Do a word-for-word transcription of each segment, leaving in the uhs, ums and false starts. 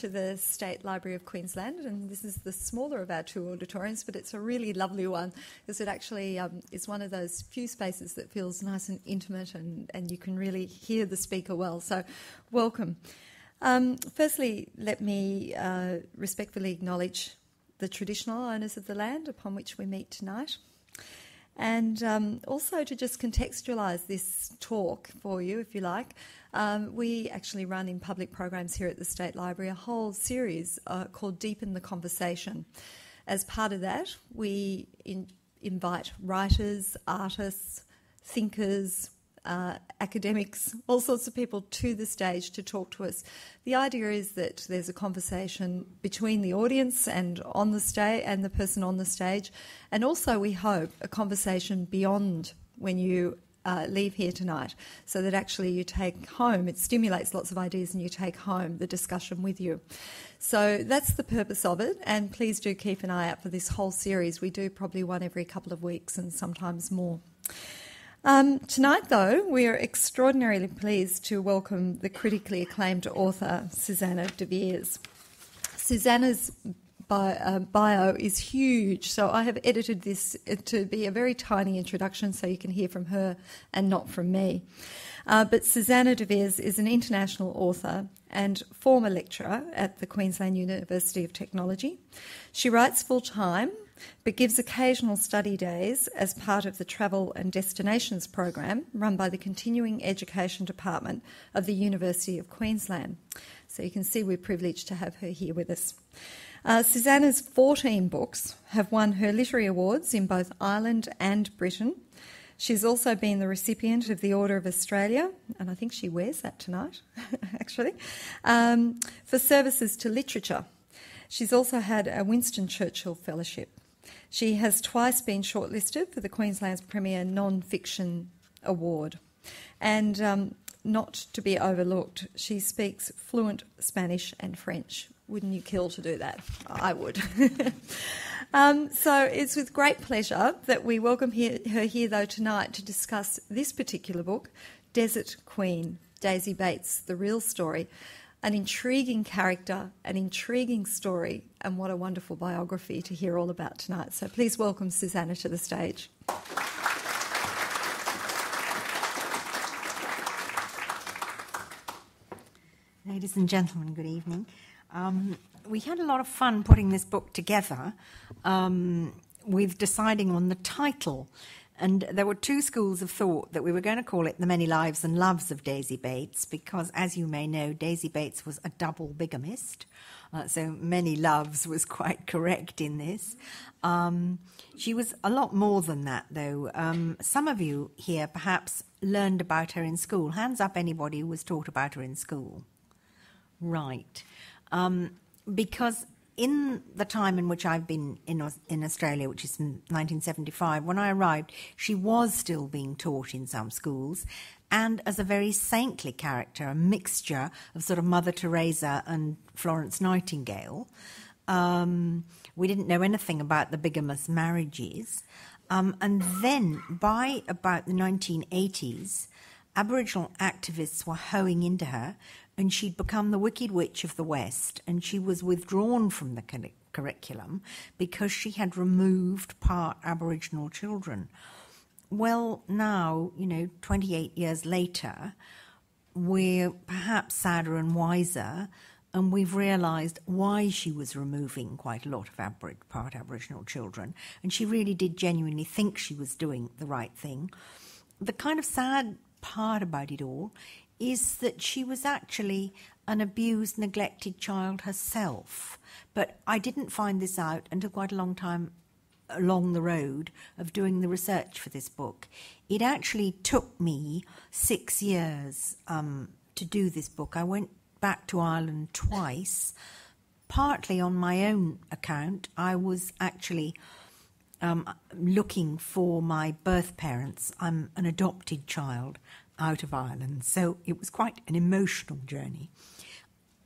to the State Library of Queensland, and this is the smaller of our two auditoriums, but it's a really lovely one because it actually um, is one of those few spaces that feels nice and intimate, and, and you can really hear the speaker well, so welcome. Um, firstly, let me uh, respectfully acknowledge the traditional owners of the land upon which we meet tonight, and um, also to just contextualise this talk for you, if you like. Um, we actually run in public programs here at the State Library a whole series uh, called Deepen the Conversation. As part of that, we in invite writers, artists, thinkers, uh, academics, all sorts of people to the stage to talk to us. The idea is that there's a conversation between the audience and on the stage and the person on the stage, and also we hope a conversation beyond when you Uh, leave here tonight, so that actually you take home, it stimulates lots of ideas and you take home the discussion with you. So that's the purpose of it, and please do keep an eye out for this whole series. We do probably one every couple of weeks and sometimes more. Um, tonight though, we are extraordinarily pleased to welcome the critically acclaimed author Susanna de Vries. Susanna's Bio, uh, bio is huge, so I have edited this to be a very tiny introduction so you can hear from her and not from me. Uh, but Susanna de Vries is an international author and former lecturer at the Queensland University of Technology. She writes full-time but gives occasional study days as part of the Travel and Destinations program run by the Continuing Education Department of the University of Queensland. So you can see we're privileged to have her here with us. Uh, Susanna's fourteen books have won her literary awards in both Ireland and Britain. She's also been the recipient of the Order of Australia, and I think she wears that tonight, actually, um, for services to literature. She's also had a Winston Churchill Fellowship. She has twice been shortlisted for the Queensland's Premier Non-Fiction Award. And um, not to be overlooked, she speaks fluent Spanish and French. Wouldn't you kill to do that? I would. um, so it's with great pleasure that we welcome here, her here, though, tonight to discuss this particular book, Desert Queen, Daisy Bates, The Real Story. An intriguing character, an intriguing story, and what a wonderful biography to hear all about tonight. So please welcome Susanna to the stage. Ladies and gentlemen, good evening. Um, we had a lot of fun putting this book together um, with deciding on the title, and there were two schools of thought that we were going to call it The Many Lives and Loves of Daisy Bates, because as you may know, Daisy Bates was a double bigamist, uh, so many loves was quite correct in this. Um, she was a lot more than that though. Um, some of you here perhaps learned about her in school. Hands up anybody who was taught about her in school. Right. Um, because in the time in which I've been in, in Australia, which is in nineteen seventy-five, when I arrived, she was still being taught in some schools, and as a very saintly character, a mixture of sort of Mother Teresa and Florence Nightingale. Um, we didn't know anything about the bigamous marriages. Um, and then by about the nineteen eighties, Aboriginal activists were hoeing into her, and she'd become the Wicked Witch of the West, and she was withdrawn from the cu curriculum because she had removed part Aboriginal children. Well, now, you know, twenty-eight years later, we're perhaps sadder and wiser, and we've realised why she was removing quite a lot of abor part Aboriginal children, and she really did genuinely think she was doing the right thing. The kind of sad part about it all is that she was actually an abused, neglected child herself. But I didn't find this out until quite a long time along the road of doing the research for this book. It actually took me six years um, to do this book. I went back to Ireland twice, partly on my own account. I was actually um, looking for my birth parents. I'm an adopted child out of Ireland, so it was quite an emotional journey.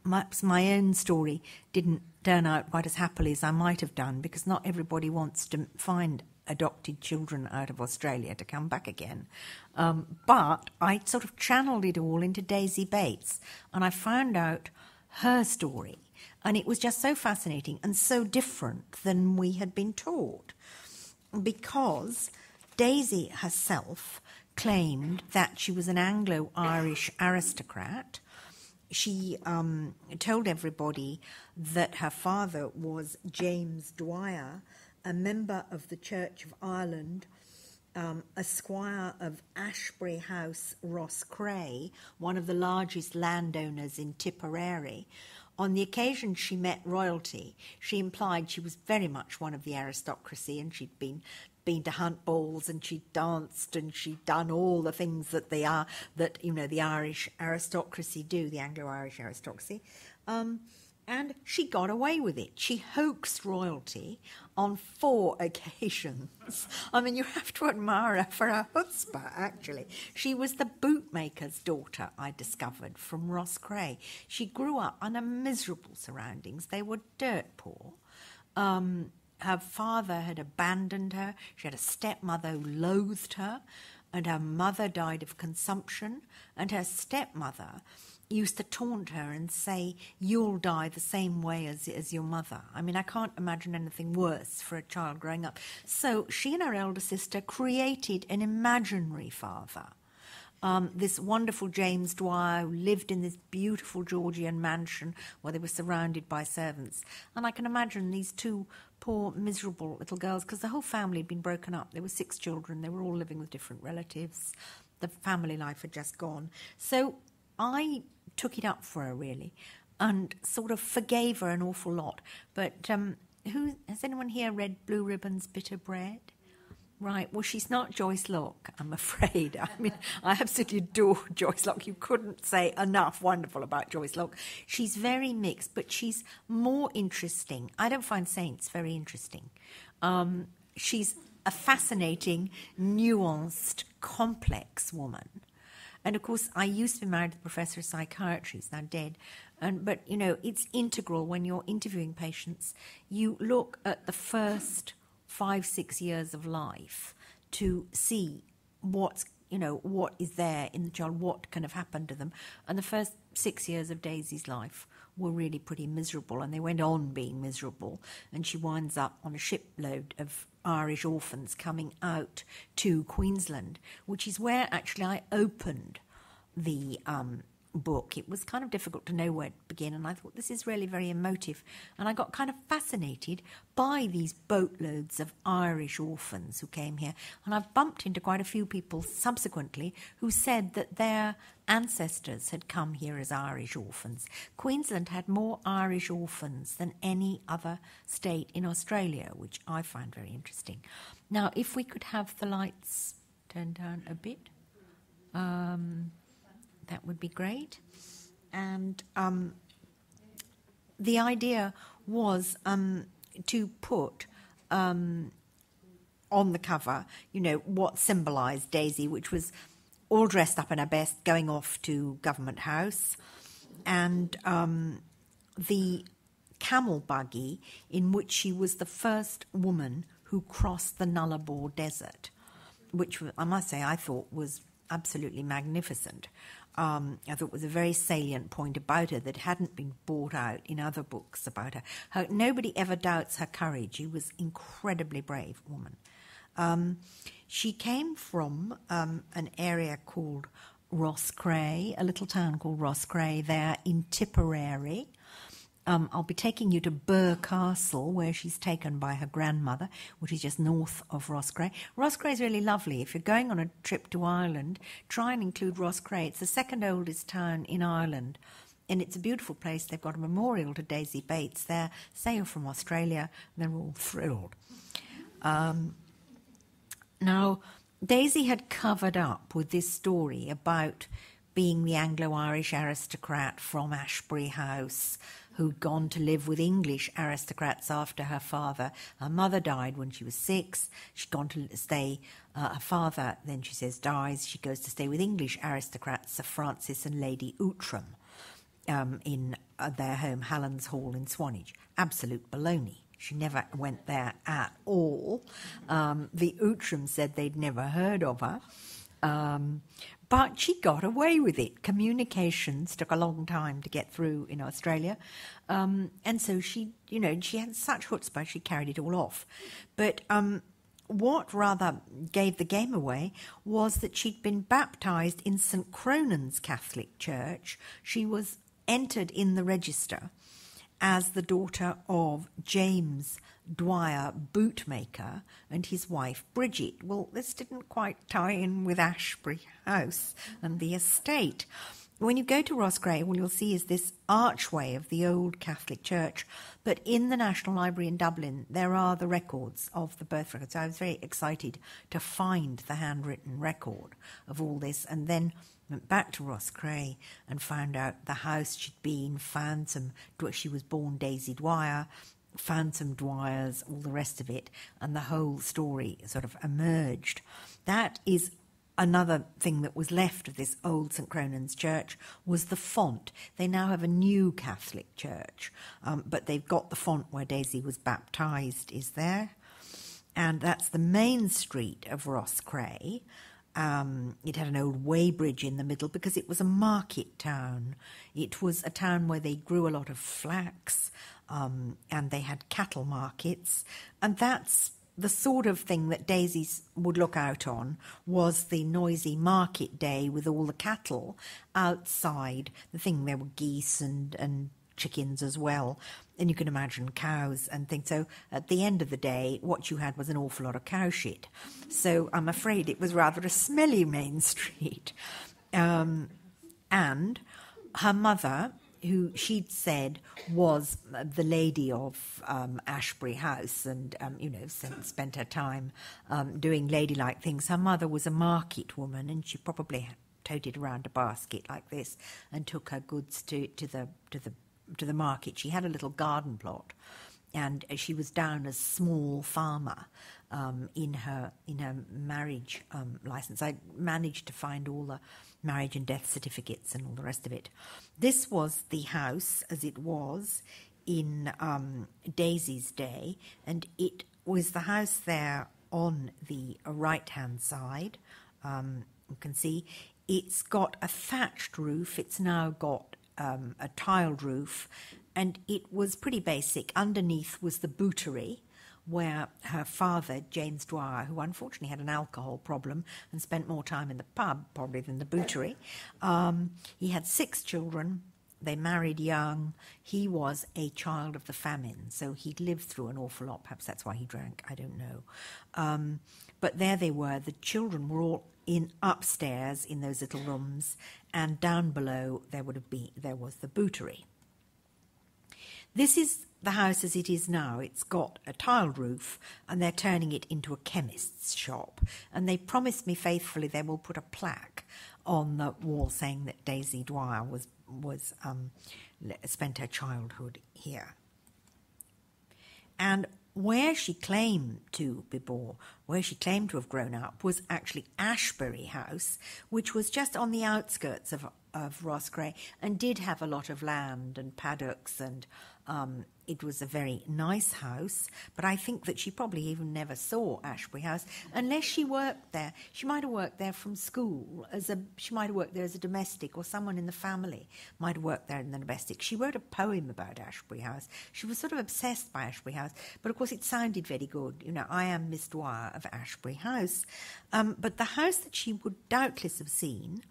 Perhaps my own story didn't turn out quite as happily as I might have done, because not everybody wants to find adopted children out of Australia to come back again. Um, but I sort of channeled it all into Daisy Bates, and I found out her story. And it was just so fascinating and so different than we had been taught, because Daisy herself claimed that she was an Anglo-Irish aristocrat. She um, told everybody that her father was James Dwyer, a member of the Church of Ireland, um, a squire of Ashbury House, Rosscrea, one of the largest landowners in Tipperary. On the occasion she met royalty, she implied she was very much one of the aristocracy, and she'd been been to hunt balls, and she danced, and she'd done all the things that they are that you know the Irish aristocracy do, the Anglo-Irish aristocracy, um, and she got away with it. She hoaxed royalty on four occasions. I mean, you have to admire her for her chutzpah, actually. She was the bootmaker's daughter, I discovered, from Rosscrea. She grew up under miserable surroundings. They were dirt poor. Um, her father had abandoned her. She had a stepmother who loathed her, and her mother died of consumption, and her stepmother used to taunt her and say, "You'll die the same way as, as your mother." I mean, I can't imagine anything worse for a child growing up. So she and her elder sister created an imaginary father, um, this wonderful James Dwyer, who lived in this beautiful Georgian mansion where they were surrounded by servants. And I can imagine these two poor, miserable little girls, because the whole family had been broken up. There were six children. They were all living with different relatives. The family life had just gone. So I took it up for her, really, and sort of forgave her an awful lot. But um, who has anyone here read Blue Ribbon's Bitter Bread? Right, well, she's not Joyce Locke, I'm afraid. I mean, I absolutely adore Joyce Locke. You couldn't say enough wonderful about Joyce Locke. She's very mixed, but she's more interesting. I don't find saints very interesting. Um, she's a fascinating, nuanced, complex woman. And, of course, I used to be married to the professor of psychiatry, he's now dead. And, but, you know, it's integral when you're interviewing patients. You look at the first five, six years of life to see what's, you know, what is there in the child, what can have happened to them. And the first six years of Daisy's life were really pretty miserable, and they went on being miserable. And she winds up on a shipload of Irish orphans coming out to Queensland, which is where actually I opened the um, book. It was kind of difficult to know where to begin, and I thought, this is really very emotive. And I got kind of fascinated by these boatloads of Irish orphans who came here. And I've bumped into quite a few people subsequently who said that their ancestors had come here as Irish orphans. Queensland had more Irish orphans than any other state in Australia, which I find very interesting. Now, if we could have the lights turned down a bit, um, that would be great. And um, the idea was um, to put um, on the cover, you know, what symbolised Daisy, which was all dressed up in her best, going off to Government House. And um, the camel buggy in which she was the first woman who crossed the Nullarbor Desert, which I must say I thought was absolutely magnificent. Um, I thought it was a very salient point about her that hadn't been brought out in other books about her. her nobody ever doubts her courage. She was an incredibly brave woman. Um, she came from um, an area called Rosscrea, a little town called Rosscrea there in Tipperary. Um, I'll be taking you to Birr Castle, where she's taken by her grandmother, which is just north of Rosscrea. Rosscrea is really lovely. If you're going on a trip to Ireland, try and include Rosscrea. It's the second oldest town in Ireland, and it's a beautiful place. They've got a memorial to Daisy Bates there. Say you're from Australia, and they're all thrilled. Um, now, Daisy had covered up with this story about being the Anglo-Irish aristocrat from Ashbury House, who'd gone to live with English aristocrats after her father. Her mother died when she was six. She'd gone to stay, uh, her father, then she says, dies. She goes to stay with English aristocrats, Sir Francis and Lady Outram, um, in uh, their home, Hallan's Hall in Swanage. Absolute baloney. She never went there at all. Um, the Outrams said they'd never heard of her. Um, But she got away with it. Communications took a long time to get through in Australia. Um, and so she, you know, she had such chutzpah, she carried it all off. But um, what rather gave the game away was that she'd been baptised in St Cronan's Catholic Church. She was entered in the register as the daughter of James Dwyer, bootmaker, and his wife Bridget. Well, this didn't quite tie in with Ashbury House and the estate. When you go to Rosscrea, all you'll see is this archway of the old Catholic Church, but in the National Library in Dublin there are the records of the birth records. I was very excited to find the handwritten record of all this, and then went back to Rosscrea and found out the house she'd been, found some, she was born Daisy Dwyer, found some Dwyers, all the rest of it, and the whole story sort of emerged. That is another thing that was left of this old St Cronan's Church, was the font. They now have a new Catholic church, um, but they've got the font where Daisy was baptised is there. And that's the main street of Rosscrea. Um, it had an old weighbridge in the middle because it was a market town. It was a town where they grew a lot of flax, um, and they had cattle markets. And that's the sort of thing that Daisy would look out on, was the noisy market day with all the cattle outside. The thing, there were geese and, and chickens as well. And you can imagine cows and things. So at the end of the day, what you had was an awful lot of cow shit. So I'm afraid it was rather a smelly main street. Um, and her mother, who she'd said was the lady of um, Ashbury House and, um, you know, spent her time um, doing ladylike things. Her mother was a market woman, and she probably toted around a basket like this and took her goods to, to the to the to the market. She had a little garden plot, and she was down as small farmer um, in her in her marriage um, license. I managed to find all the marriage and death certificates and all the rest of it. This was the house as it was in um, Daisy's day, and it was the house there on the right-hand side. Um, you can see it's got a thatched roof. It's now got Um, a tiled roof, and it was pretty basic. Underneath was the bootery where her father, James Dwyer, who unfortunately had an alcohol problem and spent more time in the pub probably than the bootery, um, he had six children. They married young. He was a child of the famine, so he'd lived through an awful lot. Perhaps that's why he drank, I don't know. Um, but there they were. The children were all in upstairs in those little rooms, and down below there would have been there was the bootery. This is the house as it is now. It's got a tiled roof, and they're turning it into a chemist's shop. And they promised me faithfully they will put a plaque on the wall saying that Daisy Dwyer was was um, spent her childhood here. And where she claimed to be born, where she claimed to have grown up, was actually Ashbury House, which was just on the outskirts of, of Rosscrea, and did have a lot of land and paddocks, and um, it was a very nice house. But I think that she probably even never saw Ashbury House, unless she worked there. She might have worked there from school, as a, she might have worked there as a domestic, or someone in the family might have worked there in the domestic. She wrote a poem about Ashbury House. She was sort of obsessed by Ashbury House, but of course it sounded very good. You know, I am Miss Dwyer of Ashbury House. Um, but the house that she would doubtless have seen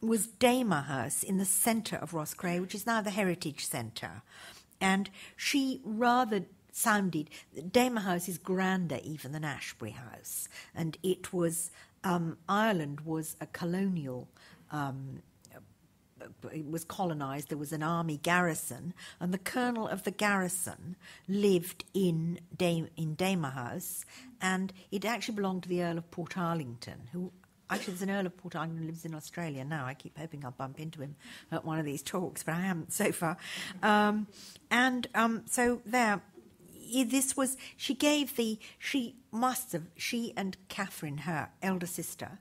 was Damer House in the centre of Rosscrea, which is now the Heritage Centre. And she rather sounded, Damer House is grander even than Ashbury House. And it was, um, Ireland was a colonial, um, it was colonised, there was an army garrison, and the colonel of the garrison lived in, Dame, in Damer House, and it actually belonged to the Earl of Portarlington, who actually there's an Earl of Portarlington who lives in Australia now. I keep hoping I'll bump into him at one of these talks, but I haven't so far. Um, and um, so there, this was, she gave the, she must have, she and Catherine, her elder sister,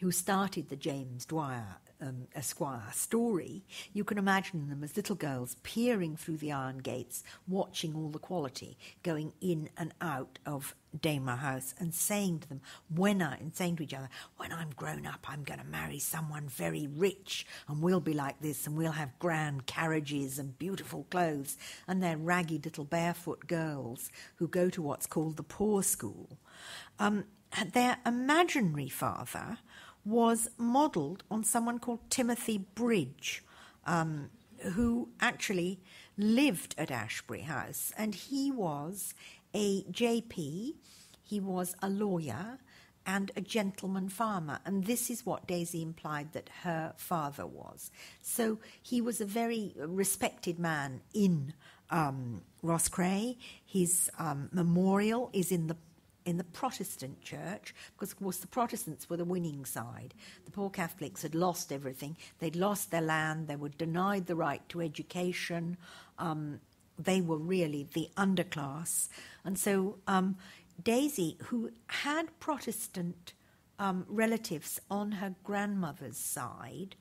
who started the James Dwyer um, Esquire story, you can imagine them as little girls peering through the iron gates, watching all the quality going in and out of Damer House, and saying to them, when I, and saying to each other, when I'm grown up, I'm going to marry someone very rich, and we'll be like this, and we'll have grand carriages and beautiful clothes. And they're ragged little barefoot girls who go to what's called the poor school. Um, their imaginary father was modelled on someone called Timothy Bridge, um, who actually lived at Ashbury House, and he was a J P, he was a lawyer and a gentleman farmer, and this is what Daisy implied that her father was. So he was a very respected man in um, Rosscrea. His um, memorial is in the in the Protestant church, because, of course, the Protestants were the winning side. The poor Catholics had lost everything. They'd lost their land. They were denied the right to education. Um, they were really the underclass. And so um, Daisy, who had Protestant um, relatives on her grandmother's side,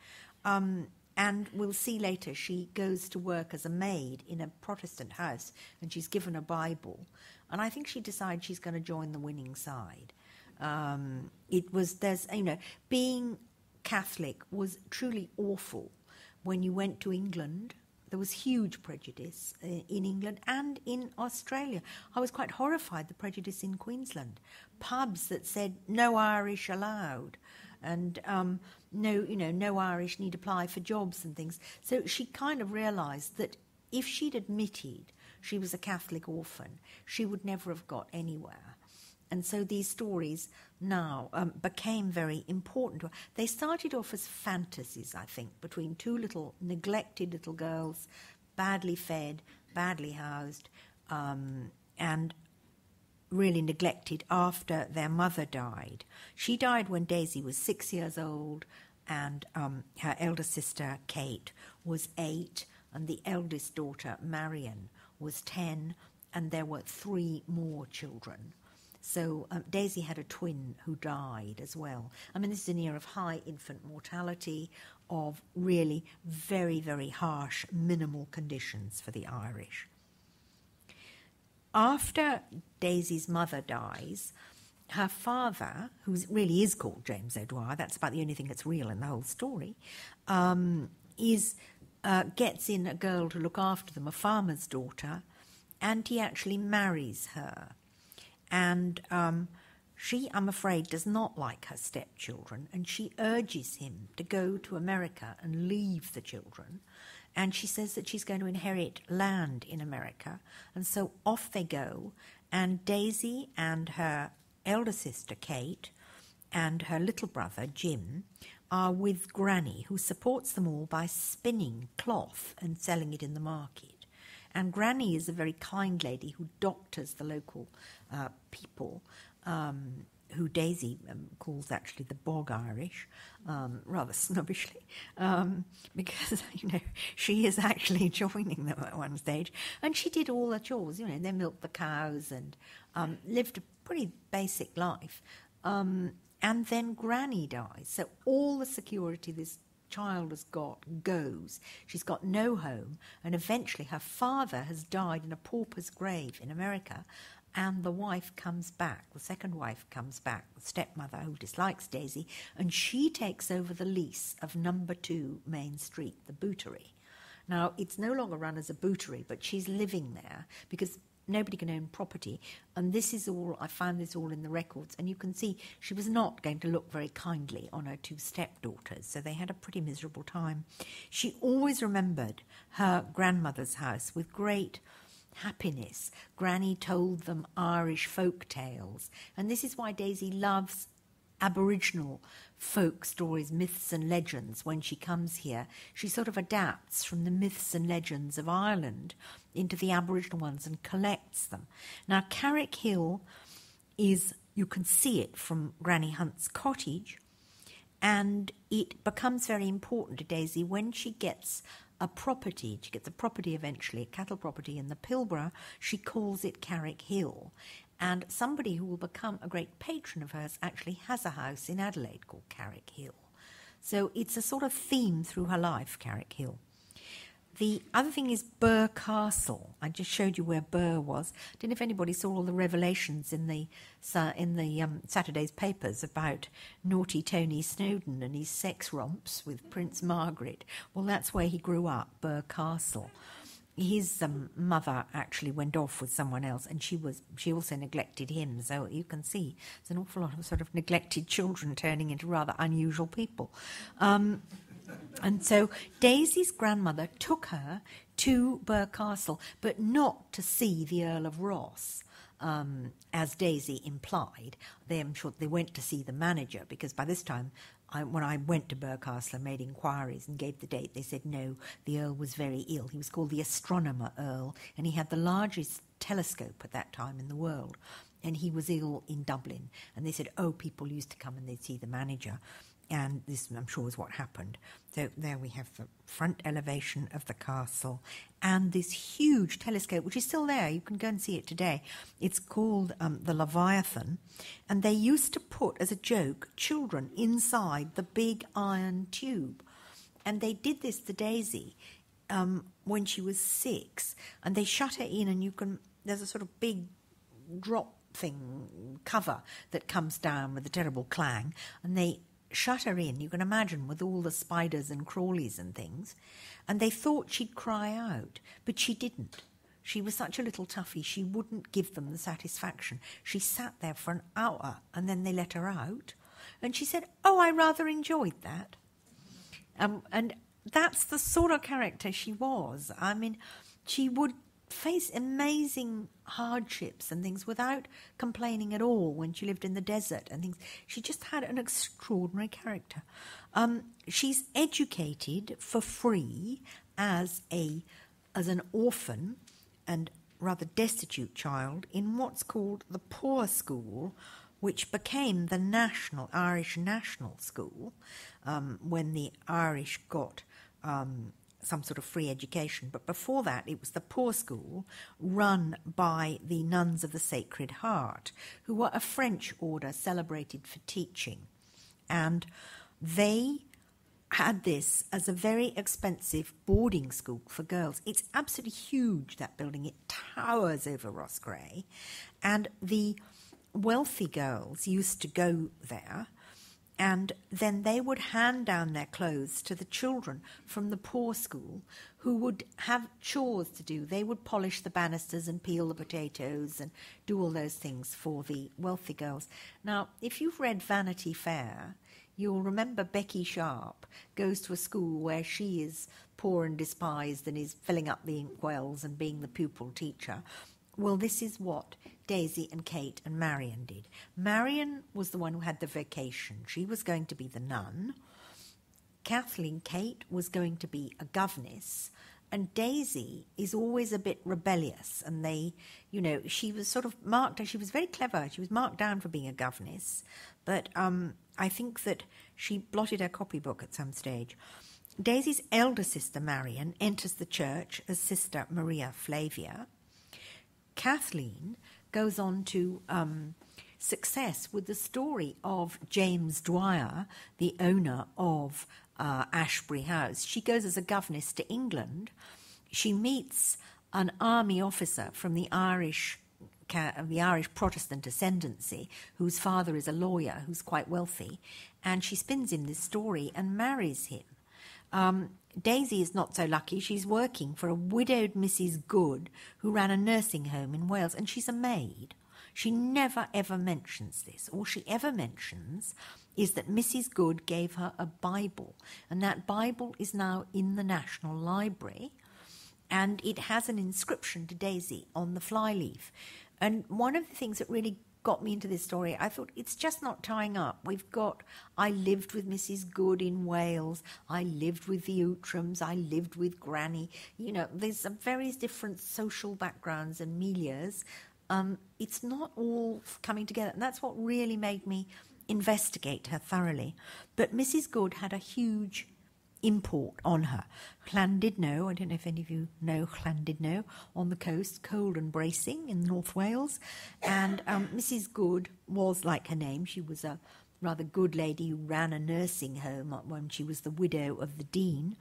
um, and we'll see later she goes to work as a maid in a Protestant house, and she's given a Bible. And I think she decides she's going to join the winning side. Um, it was, there's, you know, being Catholic was truly awful. When you went to England, there was huge prejudice uh, in England and in Australia. I was quite horrified, the prejudice in Queensland. Pubs that said, no Irish allowed, and um, no, you know, no Irish need apply for jobs and things. So she kind of realised that if she'd admitted she was a Catholic orphan, she would never have got anywhere. And so these stories now um, became very important to her. They started off as fantasies, I think, between two little neglected little girls, badly fed, badly housed, um, and really neglected after their mother died. She died when Daisy was six years old, and um, her elder sister, Kate, was eight, and the eldest daughter, Marion, was ten, and there were three more children. So um, Daisy had a twin who died as well. I mean, this is an era of high infant mortality, of really very, very harsh, minimal conditions for the Irish. After Daisy's mother dies, her father, who really is called James O'Dwyer, that's about the only thing that's real in the whole story, um, is... Uh, gets in a girl to look after them, a farmer's daughter, and he actually marries her. And um, she, I'm afraid, does not like her stepchildren, and she urges him to go to America and leave the children. And she says that she's going to inherit land in America. And so off they go, and Daisy and her elder sister, Kate, and her little brother, Jim, are with Granny, who supports them all by spinning cloth and selling it in the market. And Granny is a very kind lady who doctors the local uh, people, um, who Daisy um, calls actually the bog Irish, um, rather snobbishly, um, because, you know, she is actually joining them at one stage. And she did all the chores, you know, they milked the cows and um, lived a pretty basic life. Um, And then Granny dies, so all the security this child has got goes. She's got no home, and eventually her father has died in a pauper's grave in America, and the wife comes back, the second wife comes back, the stepmother, who dislikes Daisy, and she takes over the lease of number two Main Street, the bootery. Now, it's no longer run as a bootery, but she's living there because nobody can own property, and this is all, I found this all in the records, and you can see she was not going to look very kindly on her two stepdaughters, so they had a pretty miserable time. She always remembered her grandmother's house with great happiness. Granny told them Irish folk tales, and this is why Daisy loves Aboriginal folk stories, myths and legends. When she comes here, she sort of adapts from the myths and legends of Ireland into the Aboriginal ones and collects them. Now, Carrick Hill is, you can see it from Granny Hunt's cottage, and it becomes very important to Daisy when she gets a property. She gets a property eventually, a cattle property in the Pilbara. She calls it Carrick Hill. And somebody who will become a great patron of hers actually has a house in Adelaide called Carrick Hill. So it's a sort of theme through her life, Carrick Hill. The other thing is Birr Castle. I just showed you where Birr was. I don't know if anybody saw all the revelations in the in the um, Saturday's papers about naughty Tony Snowden and his sex romps with Prince Margaret. Well, that's where he grew up, Birr Castle. His um, mother actually went off with someone else, and she was she also neglected him. So you can see there's an awful lot of sort of neglected children turning into rather unusual people. Um, and so Daisy's grandmother took her to Birr Castle, but not to see the Earl of Ross, um, as Daisy implied. They, I'm sure they went to see the manager, because by this time, I, when I went to Birr Castle and made inquiries and gave the date, they said no, the Earl was very ill. He was called the Astronomer Earl, and he had the largest telescope at that time in the world, and he was ill in Dublin. And they said, oh, people used to come and they'd see the manager, and this, I'm sure, is what happened. So there we have the front elevation of the castle and this huge telescope, which is still there. You can go and see it today. It's called um, the Leviathan, and they used to put, as a joke, children inside the big iron tube. And they did this to Daisy um, when she was six, and they shut her in, and you can, there's a sort of big drop thing, cover, that comes down with a terrible clang, and they shut her in, you can imagine, with all the spiders and crawlies and things, and they thought she'd cry out, but she didn't. She was such a little toughie, she wouldn't give them the satisfaction. She sat there for an hour, and then they let her out, and she said, oh, I rather enjoyed that. Um, and that's the sort of character she was. I mean, she would face amazing hardships and things without complaining at all when she lived in the desert and things. She just had an extraordinary character. Um, she's educated for free as a as an orphan and rather destitute child in what's called the Poor School, which became the National Irish National School um, when the Irish got Um, some sort of free education. But before that, it was the Poor School run by the Nuns of the Sacred Heart, who were a French order celebrated for teaching. And they had this as a very expensive boarding school for girls. It's absolutely huge, that building. It towers over Rosscrea. And the wealthy girls used to go there, and then they would hand down their clothes to the children from the Poor School, who would have chores to do. They would polish the banisters and peel the potatoes and do all those things for the wealthy girls. Now, if you've read Vanity Fair, you'll remember Becky Sharp goes to a school where she is poor and despised and is filling up the inkwells and being the pupil teacher. Well, this is what Daisy and Kate and Marion did. Marion was the one who had the vocation. She was going to be the nun. Kathleen Kate was going to be a governess. And Daisy is always a bit rebellious. And they, you know, she was sort of marked, she was very clever. She was marked down for being a governess. But um, I think that she blotted her copybook at some stage. Daisy's elder sister, Marion, enters the church as Sister Maria Flavia. Kathleen goes on to um, success with the story of James Dwyer, the owner of uh, Ashbury House. She goes as a governess to England. She meets an army officer from the Irish, the Irish Protestant ascendancy, whose father is a lawyer who's quite wealthy, and she spins him this story and marries him. Um, Daisy is not so lucky. She's working for a widowed Missus Good who ran a nursing home in Wales, and she's a maid. She never, ever mentions this. All she ever mentions is that Missus Good gave her a Bible, and that Bible is now in the National Library, and it has an inscription to Daisy on the flyleaf. And one of the things that really got me into this story, I thought, it's just not tying up. We've got, I lived with Missus Good in Wales, I lived with the Outrams, I lived with Granny. You know, there's some various different social backgrounds and milieux. Um, it's not all coming together. And that's what really made me investigate her thoroughly. But Missus Good had a huge import on her. Llandudno, I don't know if any of you know Llandudno, on the coast, cold and bracing in North Wales. And um, Missus Good was, like her name, she was a rather good lady who ran a nursing home when she was the widow of the dean,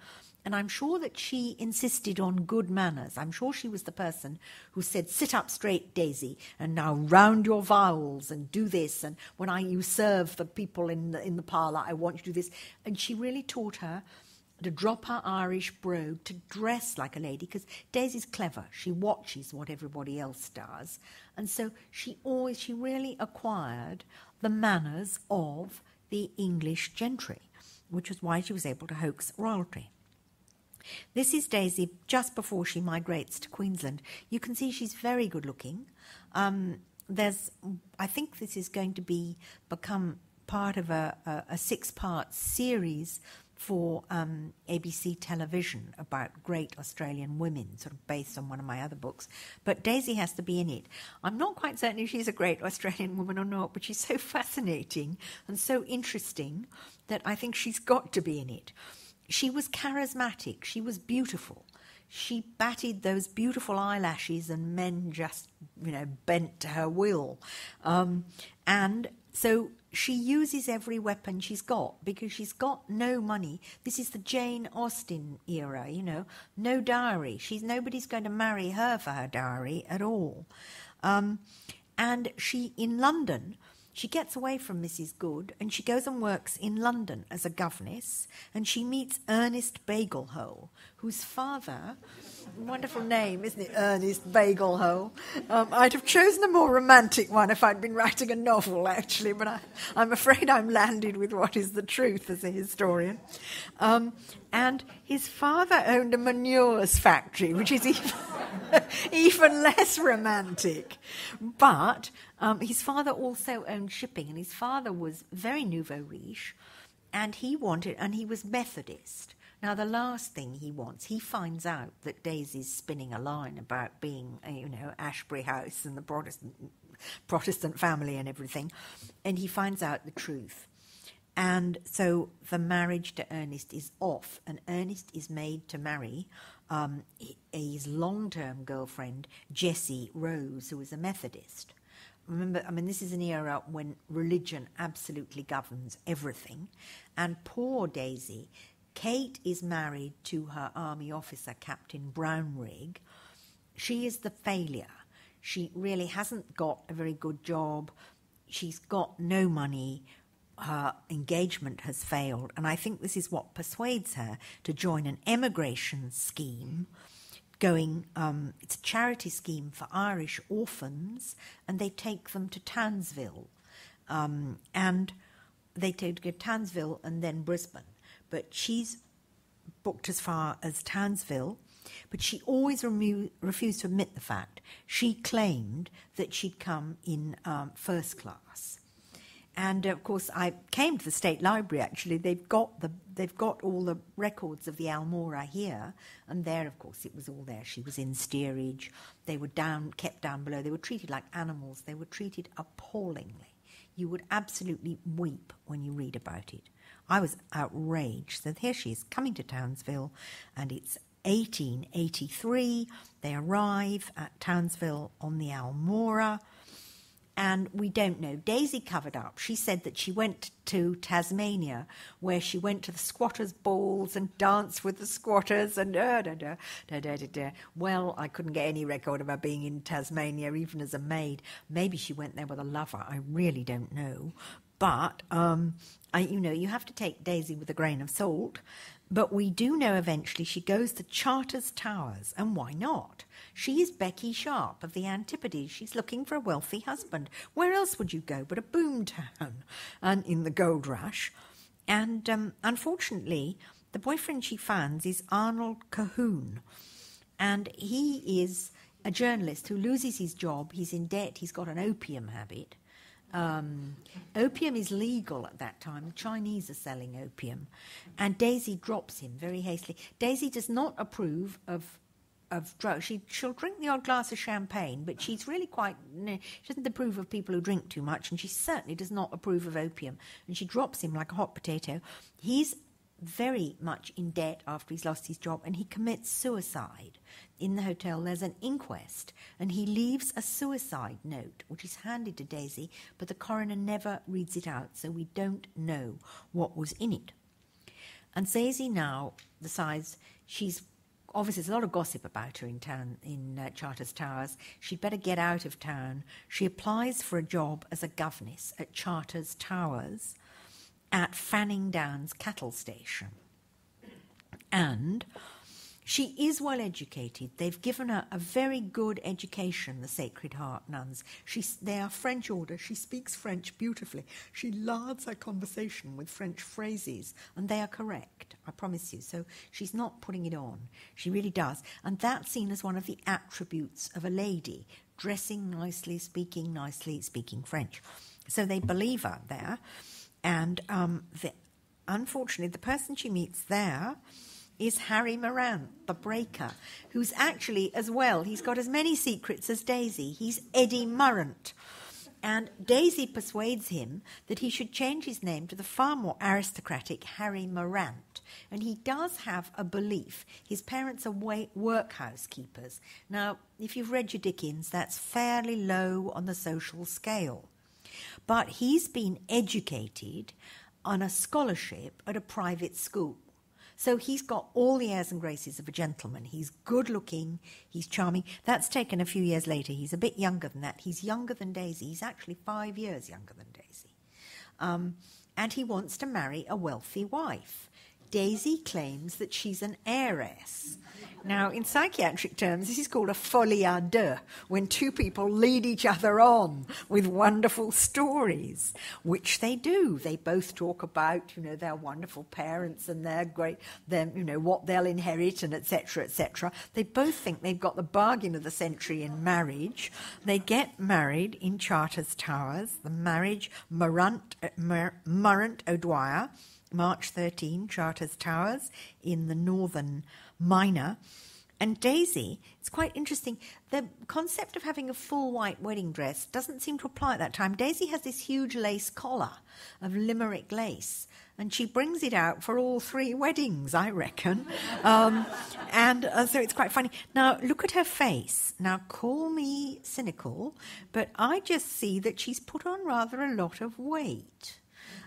and I'm sure that she insisted on good manners. I'm sure she was the person who said, sit up straight, Daisy, and now round your vowels and do this, and when I you serve the people in the, in the parlour, I want you to do this. And she really taught her to drop her Irish brogue, to dress like a lady, because Daisy's clever. She watches what everybody else does. And so she always, she really acquired the manners of the English gentry, which was why she was able to hoax royalty. This is Daisy just before she migrates to Queensland. You can see she's very good looking. Um, there's, I think this is going to be become part of a, a, a six-part series for um, A B C television about great Australian women, sort of based on one of my other books. But Daisy has to be in it. I'm not quite certain if she's a great Australian woman or not, but she's so fascinating and so interesting that I think she's got to be in it. She was charismatic. She was beautiful. She batted those beautiful eyelashes and men just, you know, bent to her will. Um, and so she uses every weapon she's got because she's got no money. This is the Jane Austen era, you know, no dowry. She's, nobody's going to marry her for her dowry at all. Um, and she, in London... She gets away from Missus Good and she goes and works in London as a governess, and she meets Ernest Baglehole, whose father, wonderful name, isn't it, Ernest Baglehole? Um, I'd have chosen a more romantic one if I'd been writing a novel, actually, but I, I'm afraid I'm landed with what is the truth as a historian. Um, and his father owned a manures factory, which is even, even less romantic. But... Um, his father also owned shipping, and his father was very nouveau riche, and he wanted, and he was Methodist. Now, the last thing he wants, he finds out that Daisy's spinning a line about being, you know, Ashbury House and the Protestant, Protestant family and everything, and he finds out the truth. And so the marriage to Ernest is off, and Ernest is made to marry um, his long-term girlfriend, Jessie Rose, who is a Methodist. Remember, I mean, this is an era when religion absolutely governs everything. And poor Daisy, Kate is married to her army officer, Captain Brownrigg. She is the failure. She really hasn't got a very good job. She's got no money. Her engagement has failed. And I think this is what persuades her to join an emigration scheme. Going, um, it's a charity scheme for Irish orphans, and they take them to Townsville, um, and they take to Townsville and then Brisbane. But she's booked as far as Townsville, but she always remu refused to admit the fact. She claimed that she'd come in um, first class. And of course, I came to the State Library. Actually, they've got the they've got all the records of the Almora here, and there, of course, it was all there. She was in steerage. They were down, kept down below. They were treated like animals. They were treated appallingly. You would absolutely weep when you read about it. I was outraged. So here she is coming to Townsville, and it's eighteen eighty-three. They arrive at Townsville on the Almora. And we don't know. Daisy covered up. She said that she went to Tasmania, where she went to the squatters' balls and danced with the squatters and da da da da da da da. Well, I couldn't get any record of her being in Tasmania, even as a maid. Maybe she went there with a lover. I really don't know. But um, I, you know, you have to take Daisy with a grain of salt. But we do know eventually she goes to Charters Towers, and why not? She is Becky Sharp of the Antipodes. She's looking for a wealthy husband. Where else would you go but a boom town and in the gold rush? And um, unfortunately, the boyfriend she finds is Arnold Cahoon, and he is a journalist who loses his job. He's in debt. He's got an opium habit. Um, opium is legal at that time. The Chinese are selling opium, and Daisy drops him very hastily. Daisy does not approve of of drugs. She, she'll drink the odd glass of champagne, but she's really quite... She doesn't approve of people who drink too much, and she certainly does not approve of opium, and she drops him like a hot potato. He's very much in debt after he's lost his job, and he commits suicide. In the hotel there's an inquest, and he leaves a suicide note, which is handed to Daisy, but the coroner never reads it out, so we don't know what was in it. And Daisy now decides she's... Obviously, there's a lot of gossip about her in town, in uh, Charters Towers. She'd better get out of town. She applies for a job as a governess at Charters Towers at Fanning Downs cattle station. And she is well educated. They've given her a very good education, the Sacred Heart nuns. She, they are French order. She speaks French beautifully. She lards her conversation with French phrases, and they are correct, I promise you. So she's not putting it on. She really does. And that's seen as one of the attributes of a lady, dressing nicely, speaking nicely, speaking French. So they believe her there. And um, the, unfortunately, the person she meets there... is Harry Murrant, the Breaker, who's actually, as well, he's got as many secrets as Daisy. He's Eddie Murrant. And Daisy persuades him that he should change his name to the far more aristocratic Harry Murrant. And he does have a belief. His parents are workhouse keepers. Now, if you've read your Dickens, that's fairly low on the social scale. But he's been educated on a scholarship at a private school. So he's got all the airs and graces of a gentleman. He's good-looking, he's charming. That's taken a few years later. He's a bit younger than that. He's younger than Daisy. He's actually five years younger than Daisy. Um, and he wants to marry a wealthy wife. Daisy claims that she's an heiress. Now, in psychiatric terms, this is called a folie à deux, when two people lead each other on with wonderful stories, which they do. They both talk about, you know, their wonderful parents and their great, them, you know, what they'll inherit and et cetera, et cetera. They both think they've got the bargain of the century in marriage. They get married in Charters Towers. The marriage, Murrant, Murrant O'Dwyer, March thirteenth, Charters Towers, in the northern minor. And Daisy, it's quite interesting, the concept of having a full white wedding dress doesn't seem to apply at that time. Daisy has this huge lace collar of Limerick lace, and she brings it out for all three weddings, I reckon. um, and uh, so it's quite funny. Now, look at her face. Now, call me cynical, but I just see that she's put on rather a lot of weight.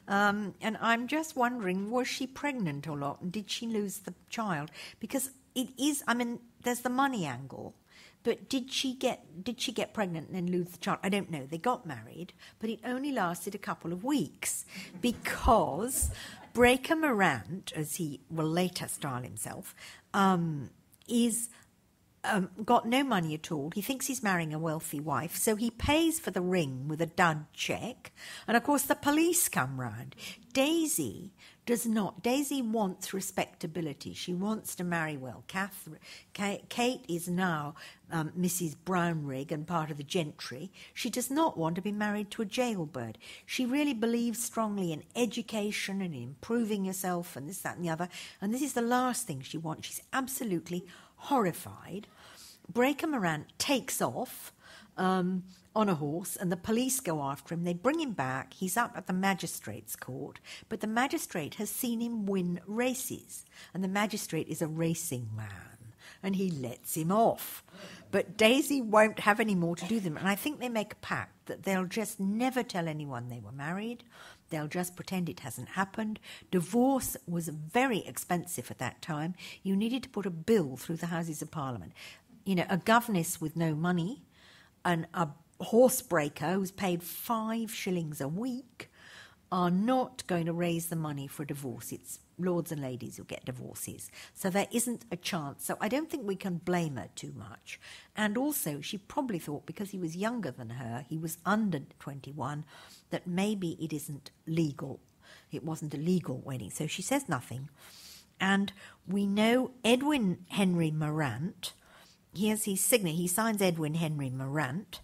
Um, and I'm just wondering, was she pregnant or not? And did she lose the child? Because it is, I mean, there's the money angle, but did she get did she get pregnant and then lose the child? I don't know. They got married, but it only lasted a couple of weeks because Breaker Morant, as he will later style himself, um, is... Um, got no money at all. He thinks he's marrying a wealthy wife, so he pays for the ring with a dud cheque. And, of course, the police come round. Daisy does not. Daisy wants respectability. She wants to marry well. Catherine, Kate is now um, Missus Brownrigg and part of the gentry. She does not want to be married to a jailbird. She really believes strongly in education and improving yourself and this, that and the other. And this is the last thing she wants. She's absolutely horrified. Breaker Morant takes off um, on a horse, and the police go after him. They bring him back. He's up at the magistrate's court, but the magistrate has seen him win races, and the magistrate is a racing man, and he lets him off. But Daisy won't have any more to do with him, and I think they make a pact that they'll just never tell anyone they were married. They'll just pretend it hasn't happened. Divorce was very expensive at that time. You needed to put a bill through the Houses of Parliament. You know, a governess with no money and a horse breaker who's paid five shillings a week are not going to raise the money for a divorce. It's lords and ladies who get divorces. So there isn't a chance. So I don't think we can blame her too much. And also, she probably thought, because he was younger than her, he was under twenty-one, that maybe it isn't legal. It wasn't a legal wedding. So she says nothing. And we know Edwin Henry Murrant. Here's his signature. He signs Edwin Henry Murrant,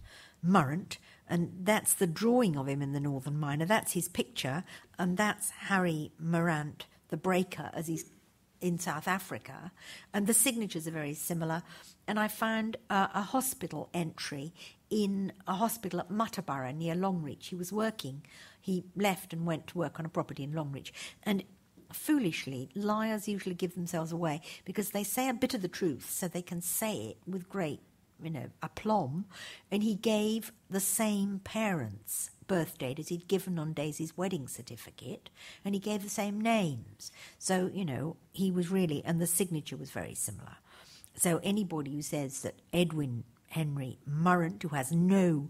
Murrant, and that's the drawing of him in the Northern Minor. That's his picture, and that's Harry Murrant, the Breaker, as he's in South Africa. And the signatures are very similar. And I found uh, a hospital entry in a hospital at Mutterborough near Longreach. He was working. He left and went to work on a property in Longreach. And foolishly, liars usually give themselves away because they say a bit of the truth, so they can say it with great, you know, aplomb. And he gave the same parents' birth date as he'd given on Daisy's wedding certificate, and he gave the same names. So, you know, he was really, and the signature was very similar. So anybody who says that Edwin Henry Murrant, who has no,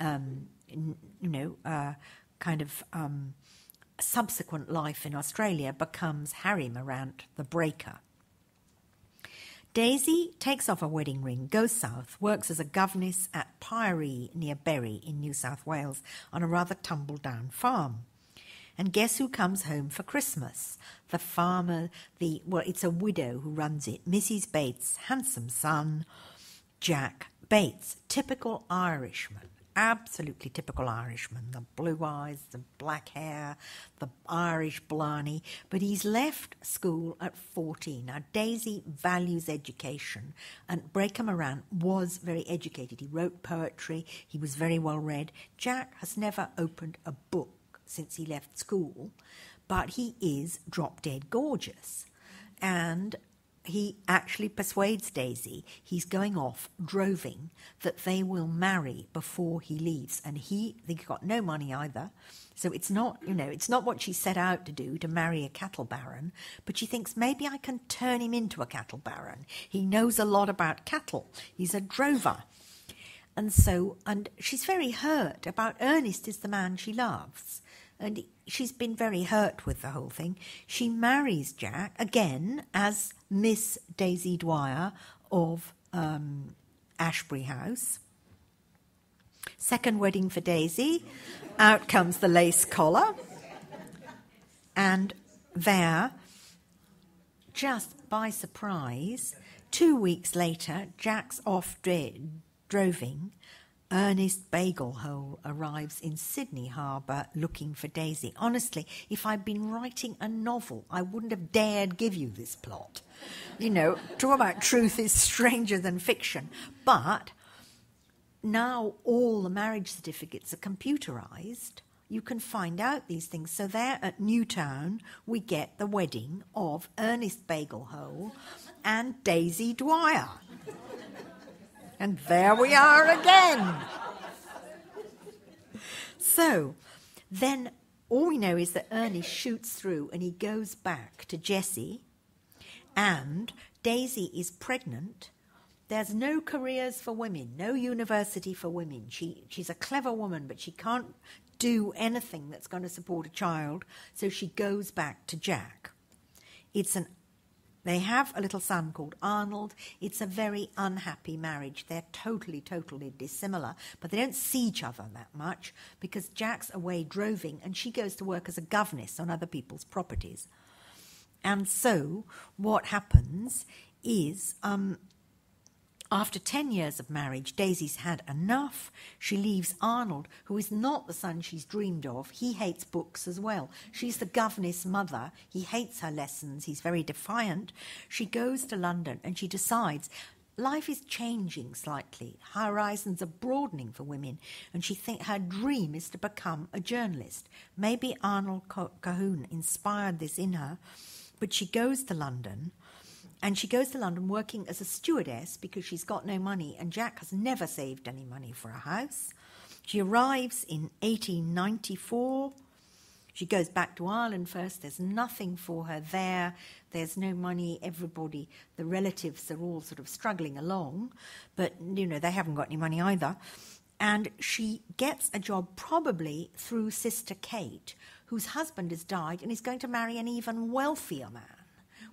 um, n you know, uh, kind of um, subsequent life in Australia, becomes Harry Morant, the Breaker. Daisy takes off a wedding ring, goes south, works as a governess at Piree near Berry in New South Wales on a rather tumble-down farm. And guess who comes home for Christmas? The farmer, the, well, it's a widow who runs it, Missus Bates' handsome son, Jack Bates, typical Irishman, absolutely typical Irishman, the blue eyes, the black hair, the Irish blarney, but he's left school at fourteen. Now, Daisy values education, and Breaker Morant was very educated. He wrote poetry, he was very well read. Jack has never opened a book since he left school, but he is drop-dead gorgeous. And he actually persuades Daisy, he's going off droving, that they will marry before he leaves. And he, he got no money either, so it's not, you know, it's not what she set out to do, to marry a cattle baron, but she thinks, maybe I can turn him into a cattle baron. He knows a lot about cattle. He's a drover. And so, and she's very hurt about Ernest is the man she loves. And she's been very hurt with the whole thing. She marries Jack, again, as Miss Daisy Dwyer of um, Ashbury House. Second wedding for Daisy. Out comes the lace collar. And there, just by surprise, two weeks later, Jack's off dead. Droving, Ernest Baglehole arrives in Sydney Harbour looking for Daisy. Honestly, if I'd been writing a novel, I wouldn't have dared give you this plot. You know, talk about truth is stranger than fiction. But now all the marriage certificates are computerised. You can find out these things. So there at Newtown, we get the wedding of Ernest Baglehole and Daisy Dwyer. And there we are again. So then all we know is that Ernest shoots through and he goes back to Jessie, and Daisy is pregnant. There's no careers for women, no university for women. She, she's a clever woman, but she can't do anything that's going to support a child, so she goes back to Jack. It's an They have a little son called Arnold. It's a very unhappy marriage. They're totally, totally dissimilar, but they don't see each other that much because Jack's away droving and she goes to work as a governess on other people's properties. And so what happens is um, after ten years of marriage, Daisy's had enough. She leaves Arnold, who is not the son she's dreamed of. He hates books as well. She's the governess mother. He hates her lessons. He's very defiant. She goes to London and she decides life is changing slightly. Her horizons are broadening for women. And she thinks her dream is to become a journalist. Maybe Arnold Cahoon inspired this in her. But she goes to London. And she goes to London working as a stewardess because she's got no money and Jack has never saved any money for a house. She arrives in eighteen ninety-four. She goes back to Ireland first. There's nothing for her there. There's no money. Everybody, the relatives are all sort of struggling along, but, you know, they haven't got any money either. And she gets a job probably through Sister Kate, whose husband has died and is going to marry an even wealthier man,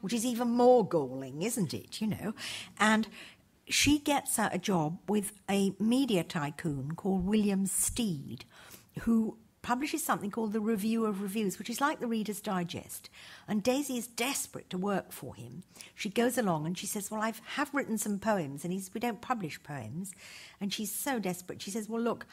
which is even more galling, isn't it, you know? And she gets a job with a media tycoon called William Steed, who publishes something called the Review of Reviews, which is like the Reader's Digest. And Daisy is desperate to work for him. She goes along and she says, well, I have written some poems, and he's, we don't publish poems. And she's so desperate. She says, well, look,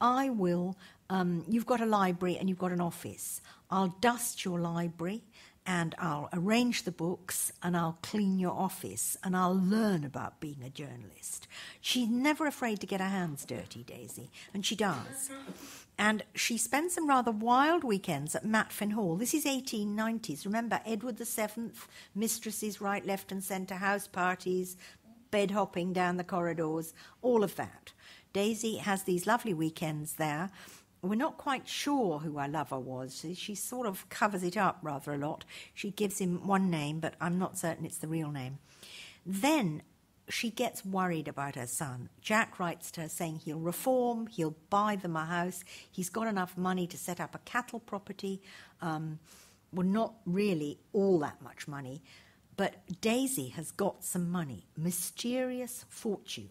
I will, um, you've got a library and you've got an office. I'll dust your library and I'll arrange the books, and I'll clean your office, and I'll learn about being a journalist. She's never afraid to get her hands dirty, Daisy, and she does. And she spends some rather wild weekends at Matfin Hall. This is eighteen nineties. Remember, Edward the Seventh, mistresses right, left and centre, house parties, bed hopping down the corridors, all of that. Daisy has these lovely weekends there. We're not quite sure who her lover was. She sort of covers it up rather a lot. She gives him one name, but I'm not certain it's the real name. Then she gets worried about her son. Jack writes to her saying he'll reform, he'll buy them a house, he's got enough money to set up a cattle property. Um, well, not really all that much money, but Daisy has got some money, mysterious fortune.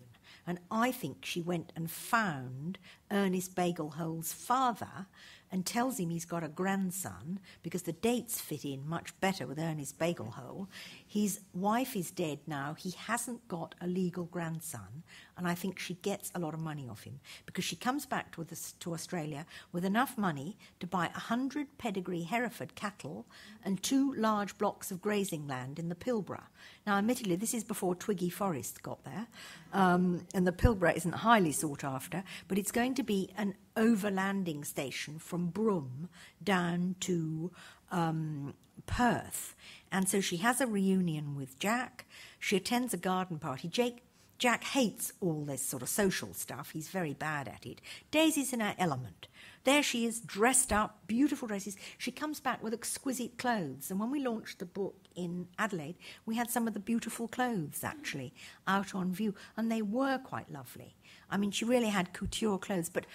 And I think she went and found Ernest Baglehole's father and tells him he's got a grandson, because the dates fit in much better with Ernest Baglehole. His wife is dead now. He hasn't got a legal grandson, and I think she gets a lot of money off him, because she comes back to, the, to Australia with enough money to buy one hundred pedigree Hereford cattle and two large blocks of grazing land in the Pilbara. Now, admittedly, this is before Twiggy Forrest got there, um, and the Pilbara isn't highly sought after, but it's going to be an overlanding station from Broome down to um, Perth. And so she has a reunion with Jack. She attends a garden party. Jake, Jack hates all this sort of social stuff. He's very bad at it. Daisy's in her element. There she is, dressed up, beautiful dresses. She comes back with exquisite clothes. And when we launched the book in Adelaide, we had some of the beautiful clothes, actually, out on view. And they were quite lovely. I mean, she really had couture clothes, but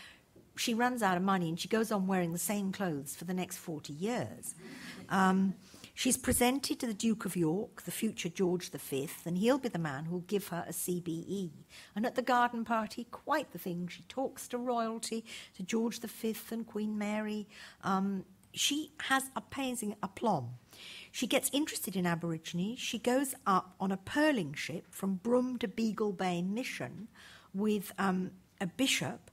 she runs out of money and she goes on wearing the same clothes for the next forty years. Um, she's presented to the Duke of York, the future George the Fifth, and he'll be the man who'll give her a C B E. And at the garden party, quite the thing, she talks to royalty, to George the Fifth and Queen Mary. Um, she has a amazing aplomb. She gets interested in Aborigines. She goes up on a pearling ship from Broome to Beagle Bay Mission with um, a bishop,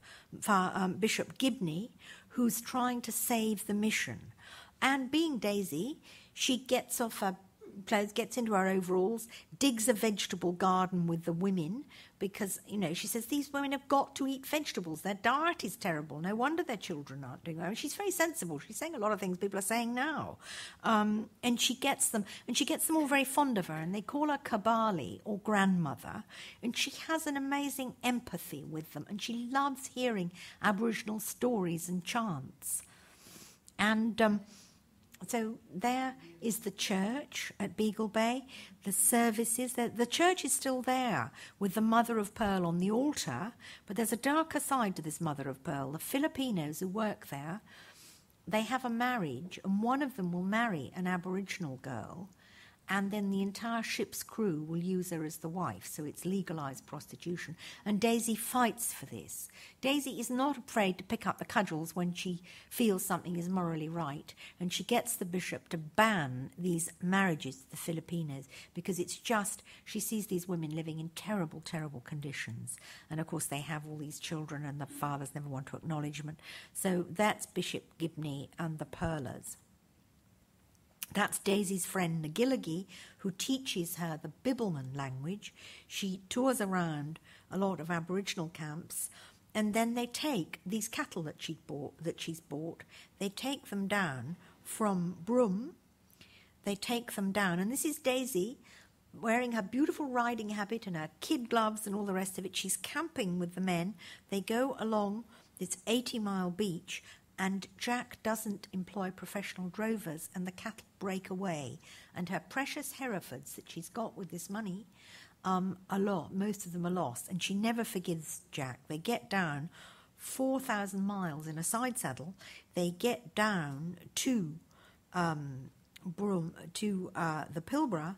um, Bishop Gibney, who's trying to save the mission. And being Daisy, she gets off her clothes, gets into her overalls, digs a vegetable garden with the women, because, you know, she says, these women have got to eat vegetables. Their diet is terrible. No wonder their children aren't doing well. I mean, she's very sensible. She's saying a lot of things people are saying now. Um, and she gets them, and she gets them all very fond of her, and they call her Kabali, or grandmother, and she has an amazing empathy with them, and she loves hearing Aboriginal stories and chants. And um, so there is the church at Beagle Bay, the services. The, the church is still there with the Mother of Pearl on the altar, but there's a darker side to this Mother of Pearl. The Filipinos who work there, they have a marriage, and one of them will marry an Aboriginal girl, and then the entire ship's crew will use her as the wife, so it's legalised prostitution. And Daisy fights for this. Daisy is not afraid to pick up the cudgels when she feels something is morally right, and she gets the bishop to ban these marriages to the Filipinos, because it's just, she sees these women living in terrible, terrible conditions. And, of course, they have all these children, and the fathers never want to acknowledge them. So that's Bishop Gibney and the Pearlers. That's Daisy's friend Nagilagi, who teaches her the Bibbulmun language. She tours around a lot of Aboriginal camps, and then they take these cattle that she'd bought, that she's bought. They take them down from Broome. They take them down, and this is Daisy, wearing her beautiful riding habit and her kid gloves and all the rest of it. She's camping with the men. They go along this eighty-mile beach. And Jack doesn't employ professional drovers, and the cattle break away. And her precious Herefords that she's got with this money, um, are lost. Most of them are lost. And she never forgives Jack. They get down four thousand miles in a side saddle. They get down to um, Broome, to uh, the Pilbara,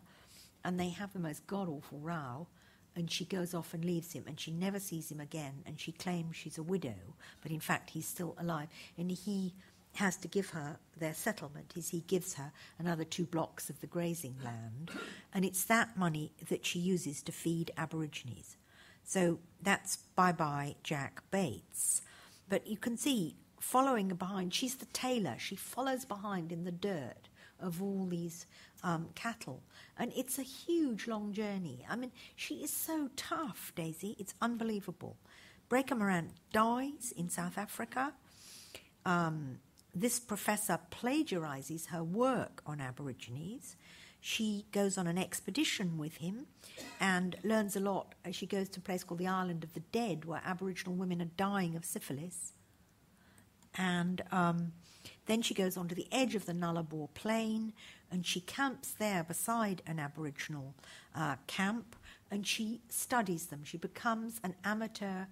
and they have the most god-awful row. And she goes off and leaves him, and she never sees him again, and she claims she's a widow, but in fact he's still alive, and he has to give her their settlement. He gives her another two blocks of the grazing land, and it's that money that she uses to feed Aborigines. So that's bye-bye Jack Bates. But you can see, following behind, she's the tailor. She follows behind in the dirt of all these um, cattle. And it's a huge, long journey. I mean, she is so tough, Daisy. It's unbelievable. Breaker Morant dies in South Africa. Um, this professor plagiarizes her work on Aborigines. She goes on an expedition with him and learns a lot. She goes to a place called the Island of the Dead, where Aboriginal women are dying of syphilis. And um, then she goes on to the edge of the Nullarbor Plain, and she camps there beside an Aboriginal uh, camp, and she studies them. She becomes an amateur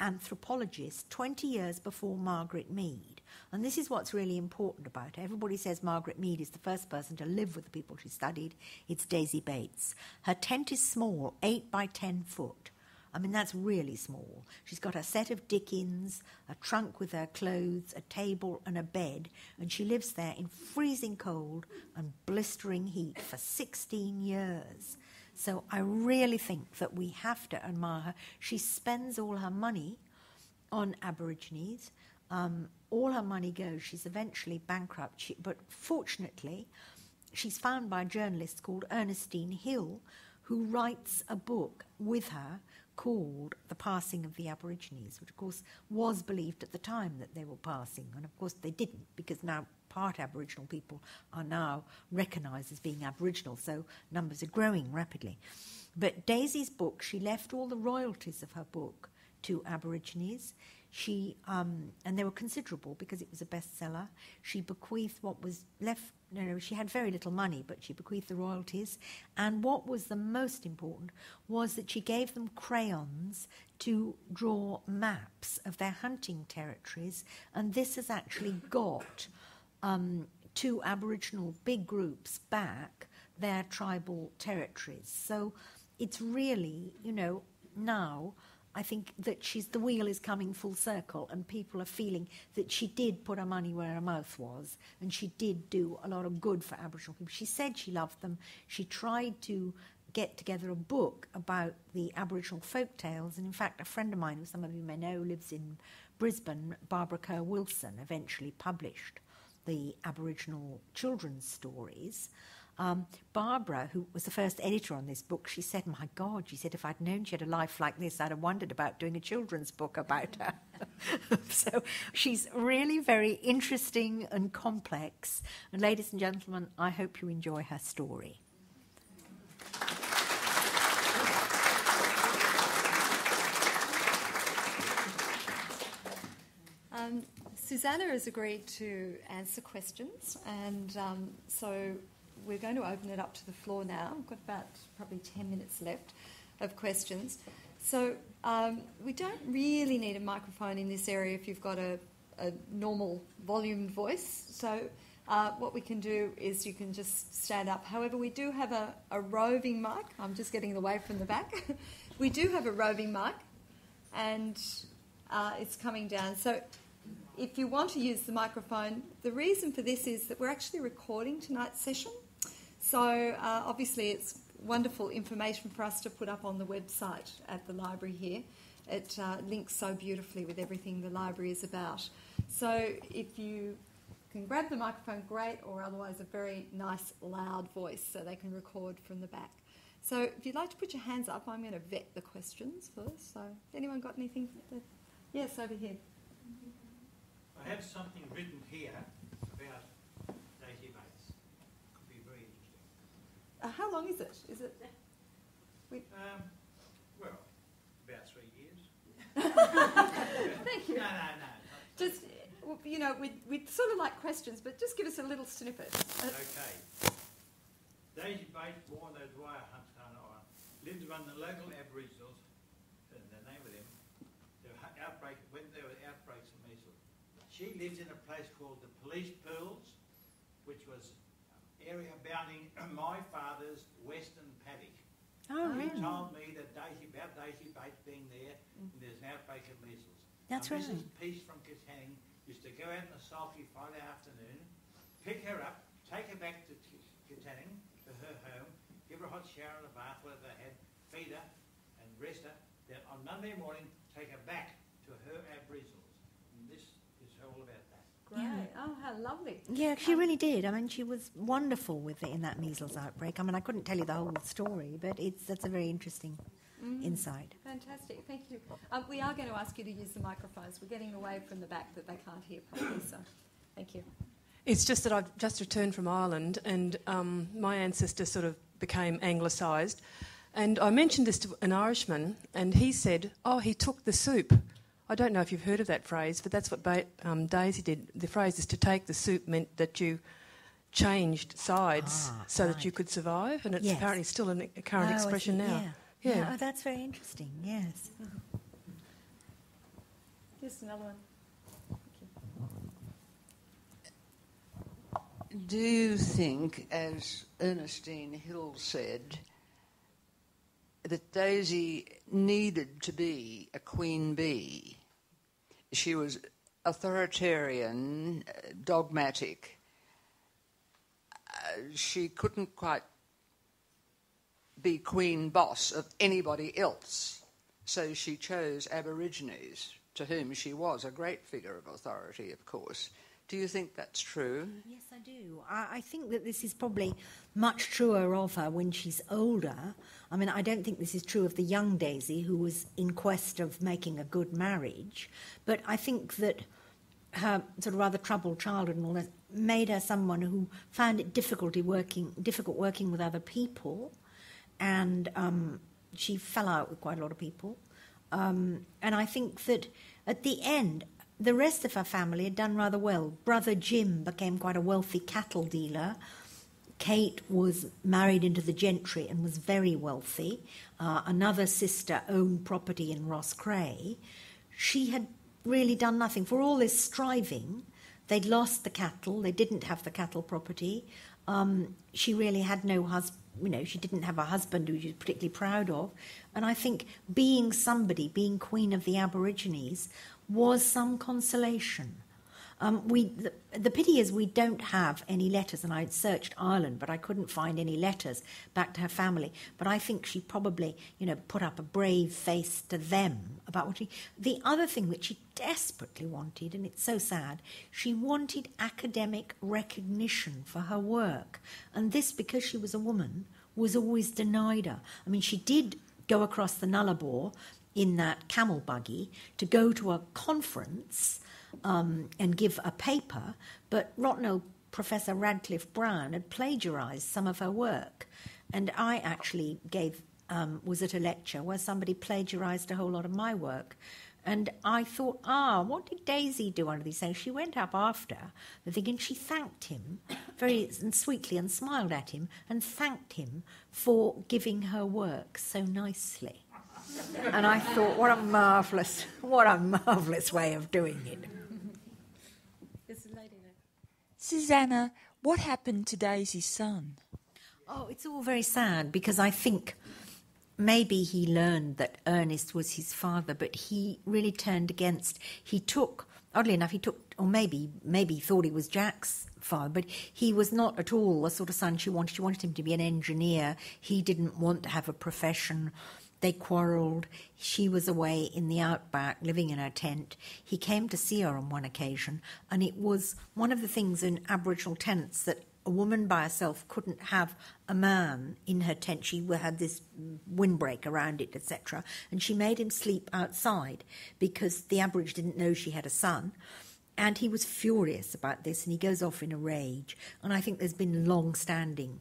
anthropologist twenty years before Margaret Mead. And this is what's really important about her. Everybody says Margaret Mead is the first person to live with the people she studied. It's Daisy Bates. Her tent is small, eight by ten foot. I mean, that's really small. She's got a set of Dickens, a trunk with her clothes, a table and a bed, and she lives there in freezing cold and blistering heat for sixteen years. So I really think that we have to admire her. She spends all her money on Aborigines. Um, all her money goes. She's eventually bankrupt. She, but fortunately, she's found by a journalist called Ernestine Hill, who writes a book with her called The Passing of the Aborigines, which, of course, was believed at the time that they were passing. And, of course, they didn't, because now part Aboriginal people are now recognised as being Aboriginal, so numbers are growing rapidly. But Daisy's book, she left all the royalties of her book to Aborigines. She, um, and they were considerable because it was a bestseller. She bequeathed what was left, no, no, she had very little money, but she bequeathed the royalties. And what was the most important was that she gave them crayons to draw maps of their hunting territories, and this has actually got Um, to Aboriginal big groups back their tribal territories. So it's really, you know, now I think that she's, the wheel is coming full circle, and people are feeling that she did put her money where her mouth was, and she did do a lot of good for Aboriginal people. She said she loved them. She tried to get together a book about the Aboriginal folk tales, and in fact a friend of mine, who some of you may know lives in Brisbane, Barbara Kerr Wilson, eventually published the Aboriginal children's stories. Um, Barbara, who was the first editor on this book, she said, my God, she said, if I'd known she had a life like this, I'd have wondered about doing a children's book about her. So she's really very interesting and complex. And ladies and gentlemen, I hope you enjoy her story. Um, Susanna has agreed to answer questions, and um, so we're going to open it up to the floor now. We've got about probably ten minutes left of questions. So um, we don't really need a microphone in this area if you've got a, a normal volumed voice. So uh, what we can do is you can just stand up. However, we do have a, a roving mic. I'm just getting away from the back. We do have a roving mic, and uh, it's coming down. So if you want to use the microphone, the reason for this is that we're actually recording tonight's session. So uh, obviously it's wonderful information for us to put up on the website at the library here. It uh, links so beautifully with everything the library is about. So if you can grab the microphone, great, or otherwise a very nice loud voice so they can record from the back. So if you'd like to put your hands up, I'm going to vet the questions first. So has anyone got anything? Yes, over here. I have something written here about Daisy Bates. Could be very interesting. Uh, how long is it? Is it? We... Um, well, about three years. Thank you. No, no, no. Just, you know, we'd, we'd sort of like questions, but just give us a little snippet. Okay. Daisy Bates, born at Dwyer, Huntsdown Island, lived among the local Aboriginals, and the name of them, there were outbreak, when there were outbreaks of measles. She lives in a place called the Police Pools, which was an area bounding my father's western paddock. Oh, really? He told me that Daisy, about Daisy Bates being there, mm. and there's an outbreak of measles. That's right. Missus Peace from Katanning used to go out in the sulky Friday afternoon, pick her up, take her back to Katanning, to her home, give her a hot shower and a bath, whatever they had, feed her and rest her. Then on Monday morning, take her back to her Aboriginals. All about that. Great. Yeah. Oh, how lovely. Yeah, she um, really did. I mean, she was wonderful with it in that measles outbreak. I mean, I couldn't tell you the whole story, but it's that's a very interesting mm, insight. Fantastic. Thank you. Um, we are going to ask you to use the microphones. We're getting away from the back that they can't hear properly, so thank you. It's just that I've just returned from Ireland, and um, my ancestor sort of became anglicised. And I mentioned this to an Irishman, and he said, oh, he took the soup. I don't know if you've heard of that phrase, but that's what ba um, Daisy did. The phrase is to take the soup meant that you changed sides ah, so right. that you could survive, and it's yes. apparently still an, a current oh, expression now. Yeah. yeah. Oh, that's very interesting, yes. Just another one. Do you think, as Ernestine Hill said, that Daisy needed to be a queen bee? She was authoritarian, dogmatic. Uh, she couldn't quite be queen boss of anybody else, so she chose Aborigines, to whom she was a great figure of authority, of course. Do you think that's true? Yes, I do. I, I think that this is probably much truer of her when she's older. I mean, I don't think this is true of the young Daisy, who was in quest of making a good marriage. But I think that her sort of rather troubled childhood and all that made her someone who found it difficulty working, difficult working with other people. And um, she fell out with quite a lot of people. Um, and I think that at the end... the rest of her family had done rather well. Brother Jim became quite a wealthy cattle dealer. Kate was married into the gentry and was very wealthy. Uh, another sister owned property in Rosscrea. She had really done nothing. For all this striving, they'd lost the cattle. They didn't have the cattle property. Um, she really had no husband. You know, she didn't have a husband who she was particularly proud of. And I think being somebody, being Queen of the Aborigines, was some consolation. Um, we, the, the pity is we don't have any letters, and I searched Ireland, but I couldn't find any letters back to her family. But I think she probably, you know, put up a brave face to them about what she... The other thing that she desperately wanted, and it's so sad, she wanted academic recognition for her work. And this, because she was a woman, was always denied her. I mean, she did go across the Nullarbor in that camel buggy to go to a conference um, and give a paper, but Rottnell Professor Radcliffe Brown had plagiarised some of her work. And I actually gave, um, was at a lecture where somebody plagiarised a whole lot of my work. And I thought, ah, what did Daisy do under these things? She went up after the thing and she thanked him very and sweetly and smiled at him and thanked him for giving her work so nicely. And I thought, what a marvellous, what a marvellous way of doing it. There's a lady there. Susanna, what happened to Daisy's son? Oh, it's all very sad, because I think maybe he learned that Ernest was his father, but he really turned against. He took, oddly enough, he took, or maybe, maybe he thought he was Jack's father, but he was not at all the sort of son she wanted. She wanted him to be an engineer. He didn't want to have a profession. They quarrelled. She was away in the outback, living in her tent. He came to see her on one occasion, and it was one of the things in Aboriginal tents that a woman by herself couldn't have a man in her tent. She had this windbreak around it, et cetera, and she made him sleep outside because the Aborigines didn't know she had a son. And he was furious about this, and he goes off in a rage. And I think there's been long-standing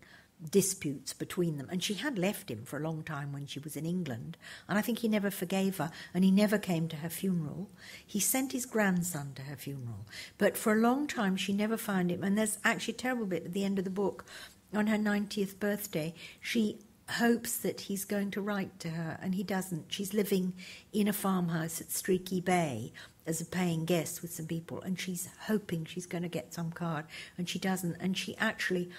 disputes between them, and she had left him for a long time when she was in England, and I think he never forgave her, and he never came to her funeral. He sent his grandson to her funeral, but for a long time she never found him. And there's actually a terrible bit at the end of the book. On her ninetieth birthday, she hopes that he's going to write to her, and he doesn't. She's living in a farmhouse at Streaky Bay as a paying guest with some people, and she's hoping she's going to get some card, and she doesn't. And she actually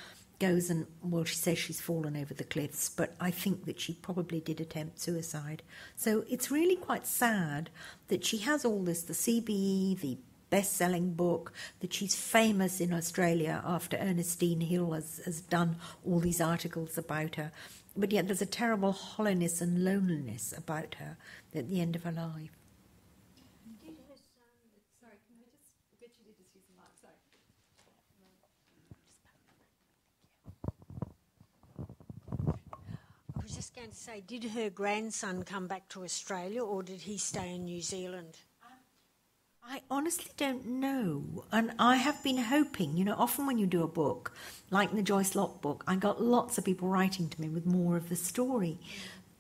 goes and, well, she says she's fallen over the cliffs, but I think that she probably did attempt suicide. So it's really quite sad that she has all this, the C B E, the best-selling book, that she's famous in Australia after Ernestine Hill has, has done all these articles about her. But yet there's a terrible hollowness and loneliness about her at the end of her life. Did her son, sorry, can I just get you to just use the mic? Sorry. going to say, did her grandson come back to Australia or did he stay in New Zealand? I honestly don't know, and I have been hoping, you know, often when you do a book, like the Joyce Locke book, I got lots of people writing to me with more of the story,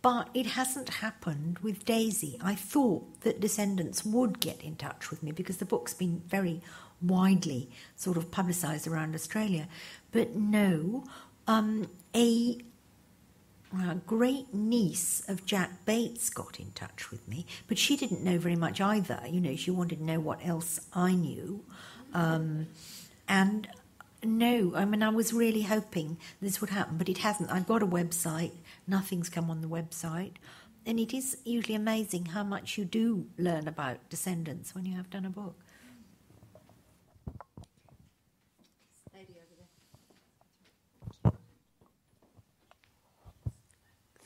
but it hasn't happened with Daisy. I thought that descendants would get in touch with me because the book's been very widely sort of publicised around Australia, but no, um, a... A great niece of Jack Bates got in touch with me, but she didn't know very much either. You know, she wanted to know what else I knew. Um, and no, I mean, I was really hoping this would happen, but it hasn't. I've got a website. Nothing's come on the website. And it is usually amazing how much you do learn about descendants when you have done a book.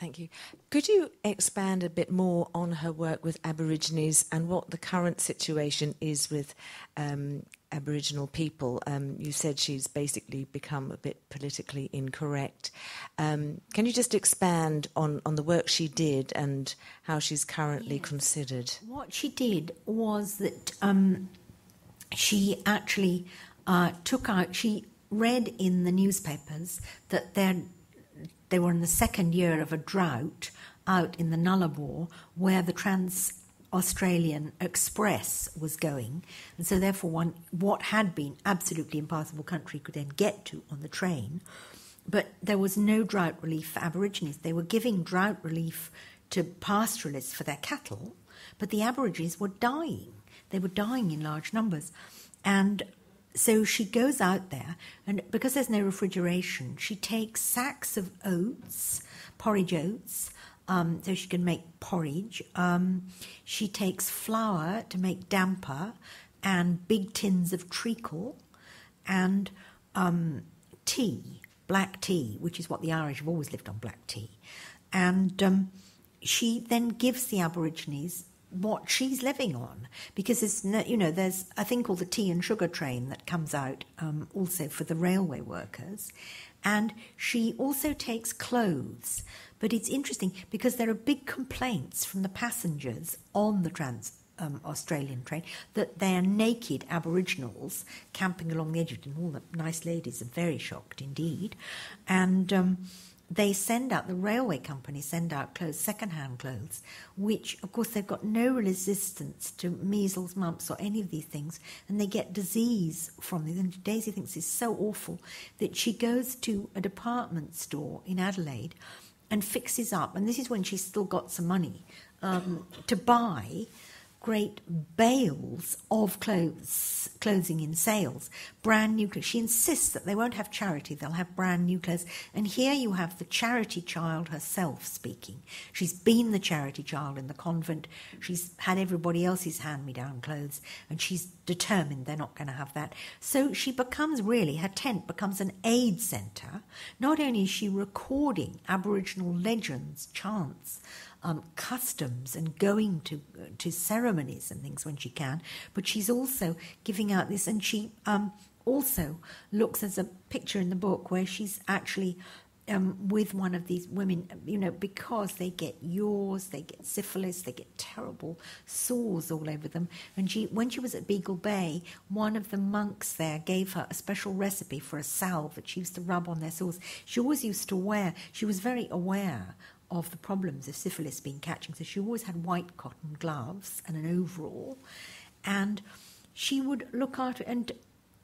Thank you. Could you expand a bit more on her work with Aborigines and what the current situation is with um, Aboriginal people? Um, you said she's basically become a bit politically incorrect. Um, can you just expand on, on the work she did and how she's currently yes. considered? What she did was that um, she actually uh, took out... She read in the newspapers that there... They were in the second year of a drought out in the Nullarbor where the Trans-Australian Express was going. And so therefore one, what had been absolutely impassable country could then get to on the train. But there was no drought relief for Aborigines. They were giving drought relief to pastoralists for their cattle, but the Aborigines were dying. They were dying in large numbers. And... So she goes out there, and because there's no refrigeration, she takes sacks of oats, porridge oats, um, so she can make porridge. Um, she takes flour to make damper and big tins of treacle and um, tea, black tea, which is what the Irish have always lived on, black tea. And um, she then gives the Aborigines what she's living on, because it's no, you know there's a thing called the tea and sugar train that comes out um, also for the railway workers, and she also takes clothes. But it's interesting because there are big complaints from the passengers on the trans um, Australian train that they're naked Aboriginals camping along the edge of it, and all the nice ladies are very shocked indeed, and. Um, They send out, the railway company send out clothes, second-hand clothes, which, of course, they've got no resistance to measles, mumps, or any of these things, and they get disease from these. And Daisy thinks it's so awful that she goes to a department store in Adelaide and fixes up, and this is when she's still got some money, um, to buy great bales of clothes, clothing in sales, brand new clothes. She insists that they won't have charity, they'll have brand new clothes. And here you have the charity child herself speaking. She's been the charity child in the convent, she's had everybody else's hand-me-down clothes, and she's determined they're not going to have that. So she becomes really, her tent becomes an aid centre. Not only is she recording Aboriginal legends, chants, Um, customs and going to uh, to ceremonies and things when she can, but she's also giving out this, and she um, also looks, as a picture in the book where she's actually um, with one of these women, you know, because they get yaws, they get syphilis, they get terrible sores all over them. And she, when she was at Beagle Bay, one of the monks there gave her a special recipe for a salve that she used to rub on their sores. She always used to wear, she was very aware of the problems of syphilis being catching. So she always had white cotton gloves and an overall. And she would look out, and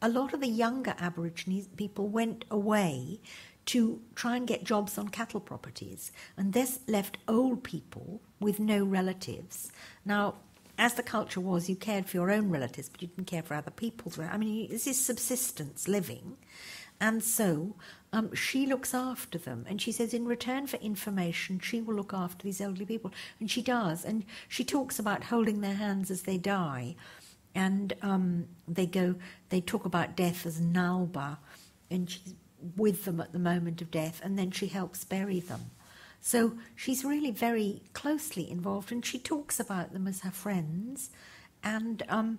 a lot of the younger Aborigines people went away to try and get jobs on cattle properties. And this left old people with no relatives. Now, as the culture was, you cared for your own relatives, but you didn't care for other people's. I mean, this is subsistence living. And so um, she looks after them, and she says in return for information she will look after these elderly people, and she does. And she talks about holding their hands as they die, and um, they go. They talk about death as Nalba, and she's with them at the moment of death, and then she helps bury them. So she's really very closely involved, and she talks about them as her friends. And um,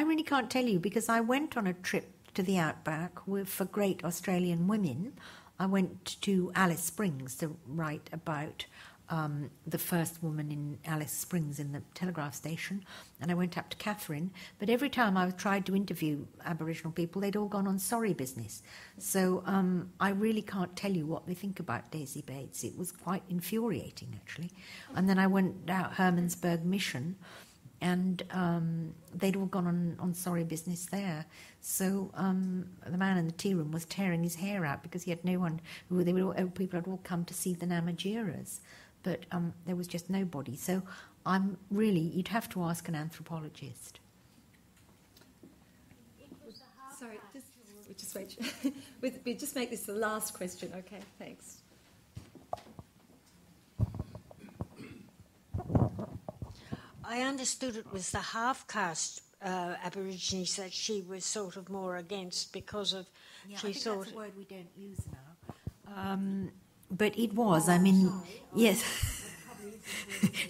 I really can't tell you, because I went on a trip to the outback for Great Australian Women I went to Alice Springs to write about um, the first woman in Alice Springs in the Telegraph Station, and I went up to Catherine. But every time I tried to interview Aboriginal people, they'd all gone on sorry business. So um, I really can't tell you what they think about Daisy Bates. It was quite infuriating, actually. And then I went out Hermansburg Mission, and um, they'd all gone on, on sorry business there. So um, the man in the tea room was tearing his hair out because he had no one. Who they were all, people had all come to see the Namajiras, but um, there was just nobody. So I'm really, you'd have to ask an anthropologist. Sorry, just, we'll just wait. We'll just make this the last question. Okay, thanks. I understood it was the half-caste uh, Aborigines that she was sort of more against because of... Yeah, she I think that's a word we don't use now. Um, but it was, oh, I mean... Sorry. Yes.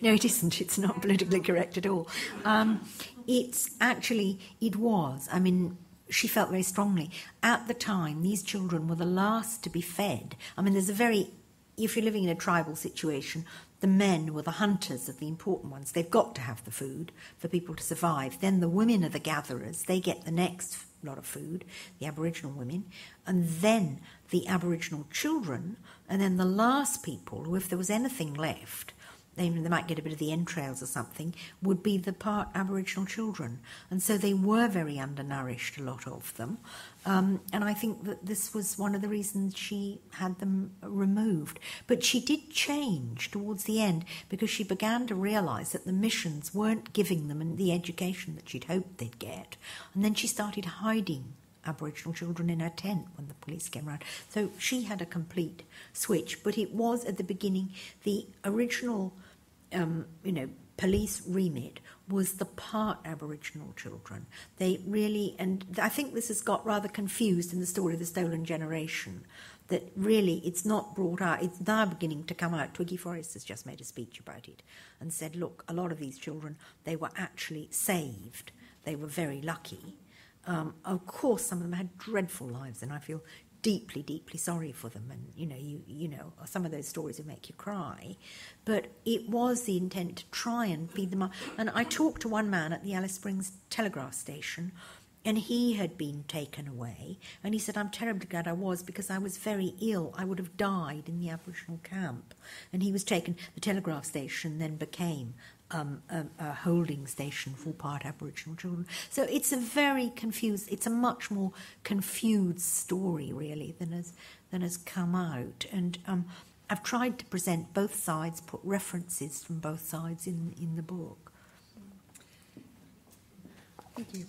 No, it isn't. It's not politically correct at all. Um, it's actually... It was. I mean, she felt very strongly. At the time, these children were the last to be fed. I mean, there's a very... If you're living in a tribal situation... The men were the hunters of the important ones. They've got to have the food for people to survive. Then the women are the gatherers. They get the next lot of food, the Aboriginal women, and then the Aboriginal children, and then the last people who, if there was anything left, they, they might get a bit of the entrails or something, would be the part Aboriginal children. And so they were very undernourished, a lot of them. Um, and I think that this was one of the reasons she had them removed. But she did change towards the end because she began to realise that the missions weren't giving them the education that she'd hoped they'd get. And then she started hiding Aboriginal children in her tent when the police came around. So she had a complete switch. But it was, at the beginning, the original, um, you know, police remit was the part Aboriginal children. They really, and I think this has got rather confused in the story of the Stolen Generation, that really it's not brought out, it's now beginning to come out. Twiggy Forrest has just made a speech about it and said, look, a lot of these children, they were actually saved. They were very lucky. Um, of course, some of them had dreadful lives, and I feel deeply, deeply sorry for them. And, you know, you, you know, some of those stories will make you cry. But it was the intent to try and feed them up. And I talked to one man at the Alice Springs Telegraph Station, and he had been taken away. And he said, I'm terribly glad I was, because I was very ill. I would have died in the Aboriginal camp. And he was taken. The Telegraph Station then became Um, a, a holding station for part Aboriginal children. So it's a very confused, it's a much more confused story, really, than has, than has come out. And um, I've tried to present both sides, put references from both sides in, in the book. Thank you.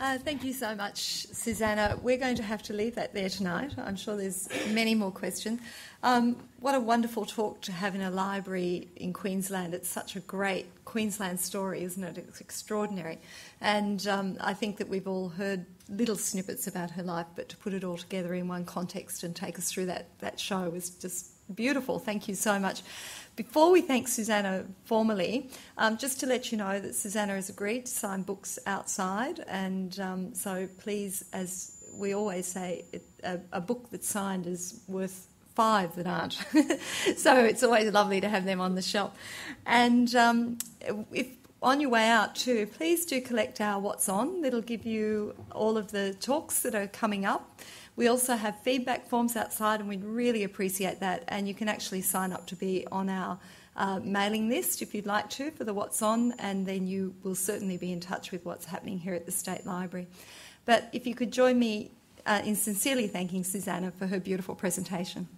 Uh, thank you so much, Susanna. We're going to have to leave that there tonight. I'm sure there's many more questions. Um, what a wonderful talk to have in a library in Queensland. It's such a great Queensland story, isn't it? It's extraordinary. And um, I think that we've all heard little snippets about her life, but to put it all together in one context and take us through that, that show was just beautiful. Thank you so much. Before we thank Susanna formally, um, just to let you know that Susanna has agreed to sign books outside, and um, so please, as we always say, it, a, a book that's signed is worth five that aren't. So it's always lovely to have them on the shelf. And um, if on your way out too, please do collect our What's On. That'll give you all of the talks that are coming up. We also have feedback forms outside, and we'd really appreciate that. And you can actually sign up to be on our uh, mailing list if you'd like to for the What's On, and then you will certainly be in touch with what's happening here at the State Library. But if you could join me uh, in sincerely thanking Susanna for her beautiful presentation.